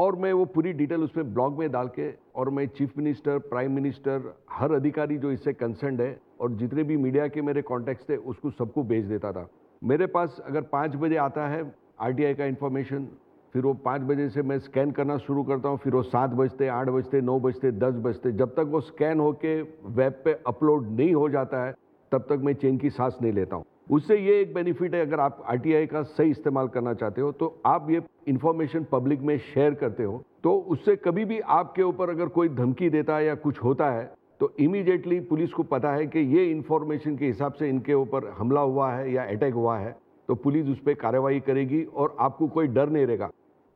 और मैं वो पूरी डिटेल उसमें ब्लॉग में डाल के और मैं चीफ मिनिस्टर, प्राइम मिनिस्टर, हर अधिकारी जो इससे कंसर्न्ड है और जितने भी मीडिया के मेरे कॉन्टैक्ट्स थे उसको सबको भेज देता था। मेरे पास अगर 5 बजे आता है आरटीआई का इन्फॉर्मेशन, फिर वो 5 बजे से मैं स्कैन करना शुरू करता हूँ, फिर वो 7 बजते, 8 बजते, 9 बजते, 10 बजते, जब तक वो स्कैन होके वेब पे अपलोड नहीं हो जाता है तब तक मैं चैन की सांस नहीं लेता हूँ। उससे ये एक बेनिफिट है, अगर आप आरटीआई का सही इस्तेमाल करना चाहते हो तो आप ये इन्फॉर्मेशन पब्लिक में शेयर करते हो, तो उससे कभी भी आपके ऊपर अगर कोई धमकी देता है या कुछ होता है तो इमीडिएटली पुलिस को पता है कि ये इन्फॉर्मेशन के हिसाब से इनके ऊपर हमला हुआ है या अटैक हुआ है, तो पुलिस उस पर कार्रवाई करेगी और आपको कोई डर नहीं रहेगा।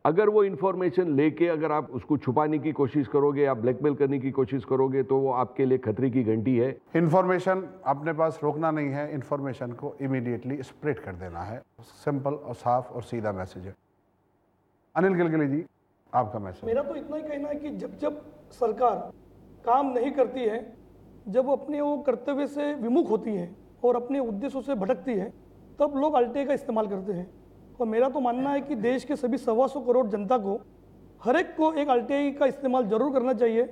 अगर वो इन्फॉर्मेशन लेके अगर आप उसको छुपाने की कोशिश करोगे या ब्लैकमेल करने की कोशिश करोगे तो वो आपके लिए खतरे की घंटी है। इन्फॉर्मेशन अपने पास रोकना नहीं है, इन्फॉर्मेशन को इमीडिएटली स्प्रेड कर देना है। सिंपल और साफ और सीधा मैसेज है। अनिल गलगली जी, आपका मैसेज। मेरा तो इतना ही कहना है कि जब सरकार काम नहीं करती है, जब अपने वो कर्तव्य से विमुख होती है और अपने उद्देश्यों से भटकती है, तब लोग आरटीआई का इस्तेमाल करते हैं। और मेरा तो मानना है कि देश के सभी 125 करोड़ जनता को, हर एक को एक आरटीआई का इस्तेमाल ज़रूर करना चाहिए,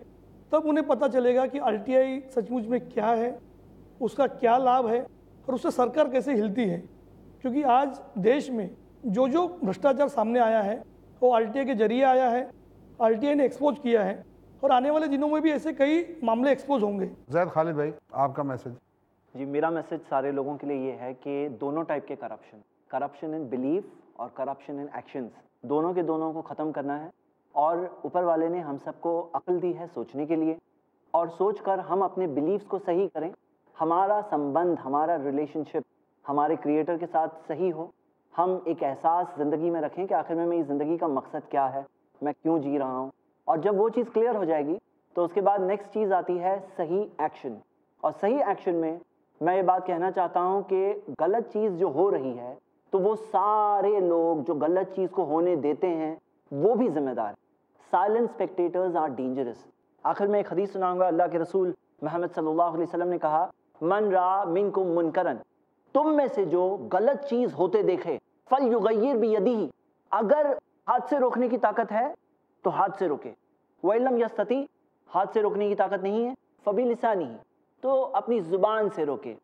तब उन्हें पता चलेगा कि आरटीआई सचमुच में क्या है, उसका क्या लाभ है और उससे सरकार कैसे हिलती है। क्योंकि आज देश में जो जो भ्रष्टाचार सामने आया है वो आरटीआई के जरिए आया है, आरटीआई ने एक्सपोज किया है और आने वाले दिनों में भी ऐसे कई मामले एक्सपोज होंगे। ज़ैद खालिद भाई, आपका मैसेज। जी, मेरा मैसेज सारे लोगों के लिए ये है कि दोनों टाइप के करप्शन इन बिलीफ और करप्शन इन एक्शंस, दोनों के दोनों को ख़त्म करना है। और ऊपर वाले ने हम सबको अक्ल दी है सोचने के लिए, और सोचकर हम अपने बिलीव्स को सही करें, हमारा संबंध, हमारा रिलेशनशिप हमारे क्रिएटर के साथ सही हो, हम एक एहसास ज़िंदगी में रखें कि आखिर में मेरी ज़िंदगी का मकसद क्या है, मैं क्यों जी रहा हूँ। और जब वो चीज़ क्लियर हो जाएगी तो उसके बाद नेक्स्ट चीज़ आती है सही एक्शन, और सही एक्शन में मैं ये बात कहना चाहता हूँ कि गलत चीज़ जो हो रही है तो वो सारे लोग जो गलत चीज़ को होने देते हैं वो भी जिम्मेदार हैं। Silent spectators are dangerous. आखिर में एक हदीस सुनाऊंगा। अल्लाह के रसूल मोहम्मद सल्लल्लाहु अलैहि वसल्लम ने कहा, मन रा मिनकुम मुनकरन, तुम में से जो गलत चीज़ होते देखे फल युगैर बियदिही, अगर हाथ से रोकने की ताकत है तो हाथ से रोके, वइलम यस्तती, हाथ से रोकने की ताकत नहीं है फबिलिसानी, तो अपनी ज़ुबान से रोके,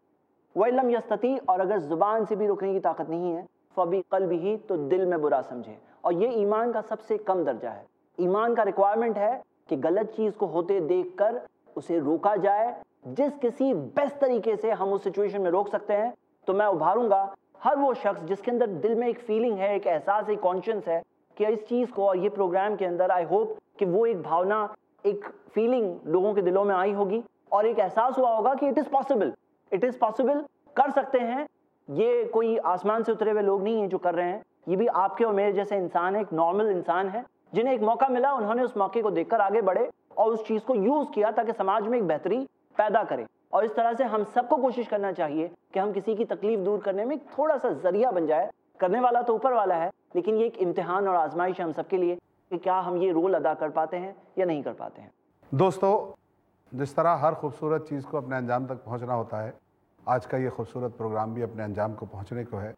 वइलम यस्तती, और अगर ज़ुबान से भी रोकने की ताकत नहीं है फबी कल्बिही, तो दिल में बुरा समझे। और ये ईमान का सबसे कम दर्जा है। ईमान का रिक्वायरमेंट है कि गलत चीज़ को होते देख कर उसे रोका जाए, जिस किसी बेस्ट तरीके से हम उस सिचुएशन में रोक सकते हैं। तो मैं उभारूंगा हर वो शख्स जिसके अंदर दिल में एक फीलिंग है, एक एहसास, एक कॉन्शियंस है कि इस चीज़ को, और ये प्रोग्राम के अंदर आई होप कि वो एक भावना, एक फीलिंग लोगों के दिलों में आई होगी और एक एहसास हुआ होगा कि इट इज़ पॉसिबल, कर सकते हैं। ये कोई आसमान से उतरे हुए लोग नहीं हैं जो कर रहे हैं, ये भी आपके और मेरे जैसे इंसान है, एक नॉर्मल इंसान है जिन्हें एक मौका मिला, उन्होंने उस मौके को देखकर आगे बढ़े और उस चीज़ को यूज़ किया ताकि समाज में एक बेहतरी पैदा करें। और इस तरह से हम सबको कोशिश करना चाहिए कि हम किसी की तकलीफ दूर करने में थोड़ा सा जरिया बन जाए। करने वाला तो ऊपर वाला है, लेकिन ये एक इम्तिहान और आजमाइश है हम सबके लिए कि क्या हम ये रोल अदा कर पाते हैं या नहीं कर पाते हैं। दोस्तों, जिस तरह हर खूबसूरत चीज़ को अपने अंजाम तक पहुंचना होता है, आज का ये खूबसूरत प्रोग्राम भी अपने अंजाम को पहुंचने को है।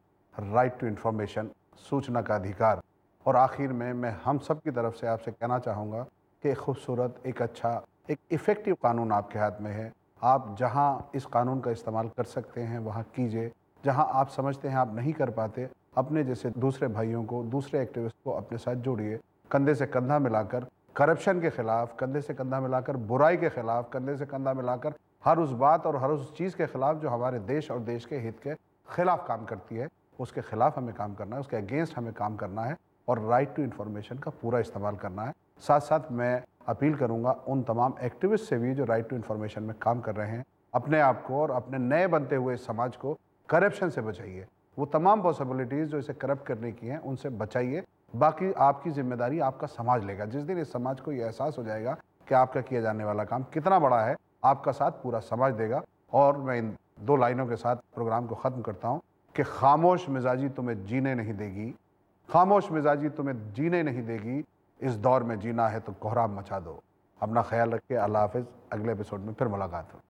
राइट टू इन्फॉर्मेशन, सूचना का अधिकार। और आखिर में मैं हम सब की तरफ से आपसे कहना चाहूँगा कि एक खूबसूरत, एक अच्छा, एक इफ़ेक्टिव कानून आपके हाथ में है। आप जहाँ इस कानून का इस्तेमाल कर सकते हैं वहाँ कीजिए, जहाँ आप समझते हैं आप नहीं कर पाते, अपने जैसे दूसरे भाइयों को, दूसरे एक्टिविस्ट को अपने साथ जोड़िए। कंधे से कंधा मिलाकर करप्शन के ख़िलाफ़, कंधे से कंधा मिलाकर बुराई के ख़िलाफ़, कंधे से कंधा मिलाकर हर उस बात और हर उस चीज़ के ख़िलाफ़ जो हमारे देश और देश के हित के ख़िलाफ़ काम करती है, उसके ख़िलाफ़ हमें काम करना है, उसके अगेंस्ट हमें काम करना है और राइट टू इन्फॉर्मेशन का पूरा इस्तेमाल करना है। साथ साथ मैं अपील करूंगा उन तमाम एक्टिविस्ट से भी जो राइट टू इन्फॉर्मेशन में काम कर रहे हैं, अपने आप को और अपने नए बनते हुए समाज को करप्शन से बचाइए। वो तमाम पॉसिबिलिटीज़ जो इसे करप्ट करने की हैं उनसे बचाइए। बाकी आपकी जिम्मेदारी आपका समाज लेगा। जिस दिन इस समाज को ये एहसास हो जाएगा कि आपका किया जाने वाला काम कितना बड़ा है, आपका साथ पूरा समाज देगा। और मैं इन दो लाइनों के साथ प्रोग्राम को ख़त्म करता हूँ कि खामोश मिजाजी तुम्हें जीने नहीं देगी, खामोश मिजाजी तुम्हें जीने नहीं देगी, इस दौर में जीना है तो कोहराम मचा दो। अपना ख्याल रखिए। अल्लाह हाफिज़। अगले एपिसोड में फिर मुलाकात हो।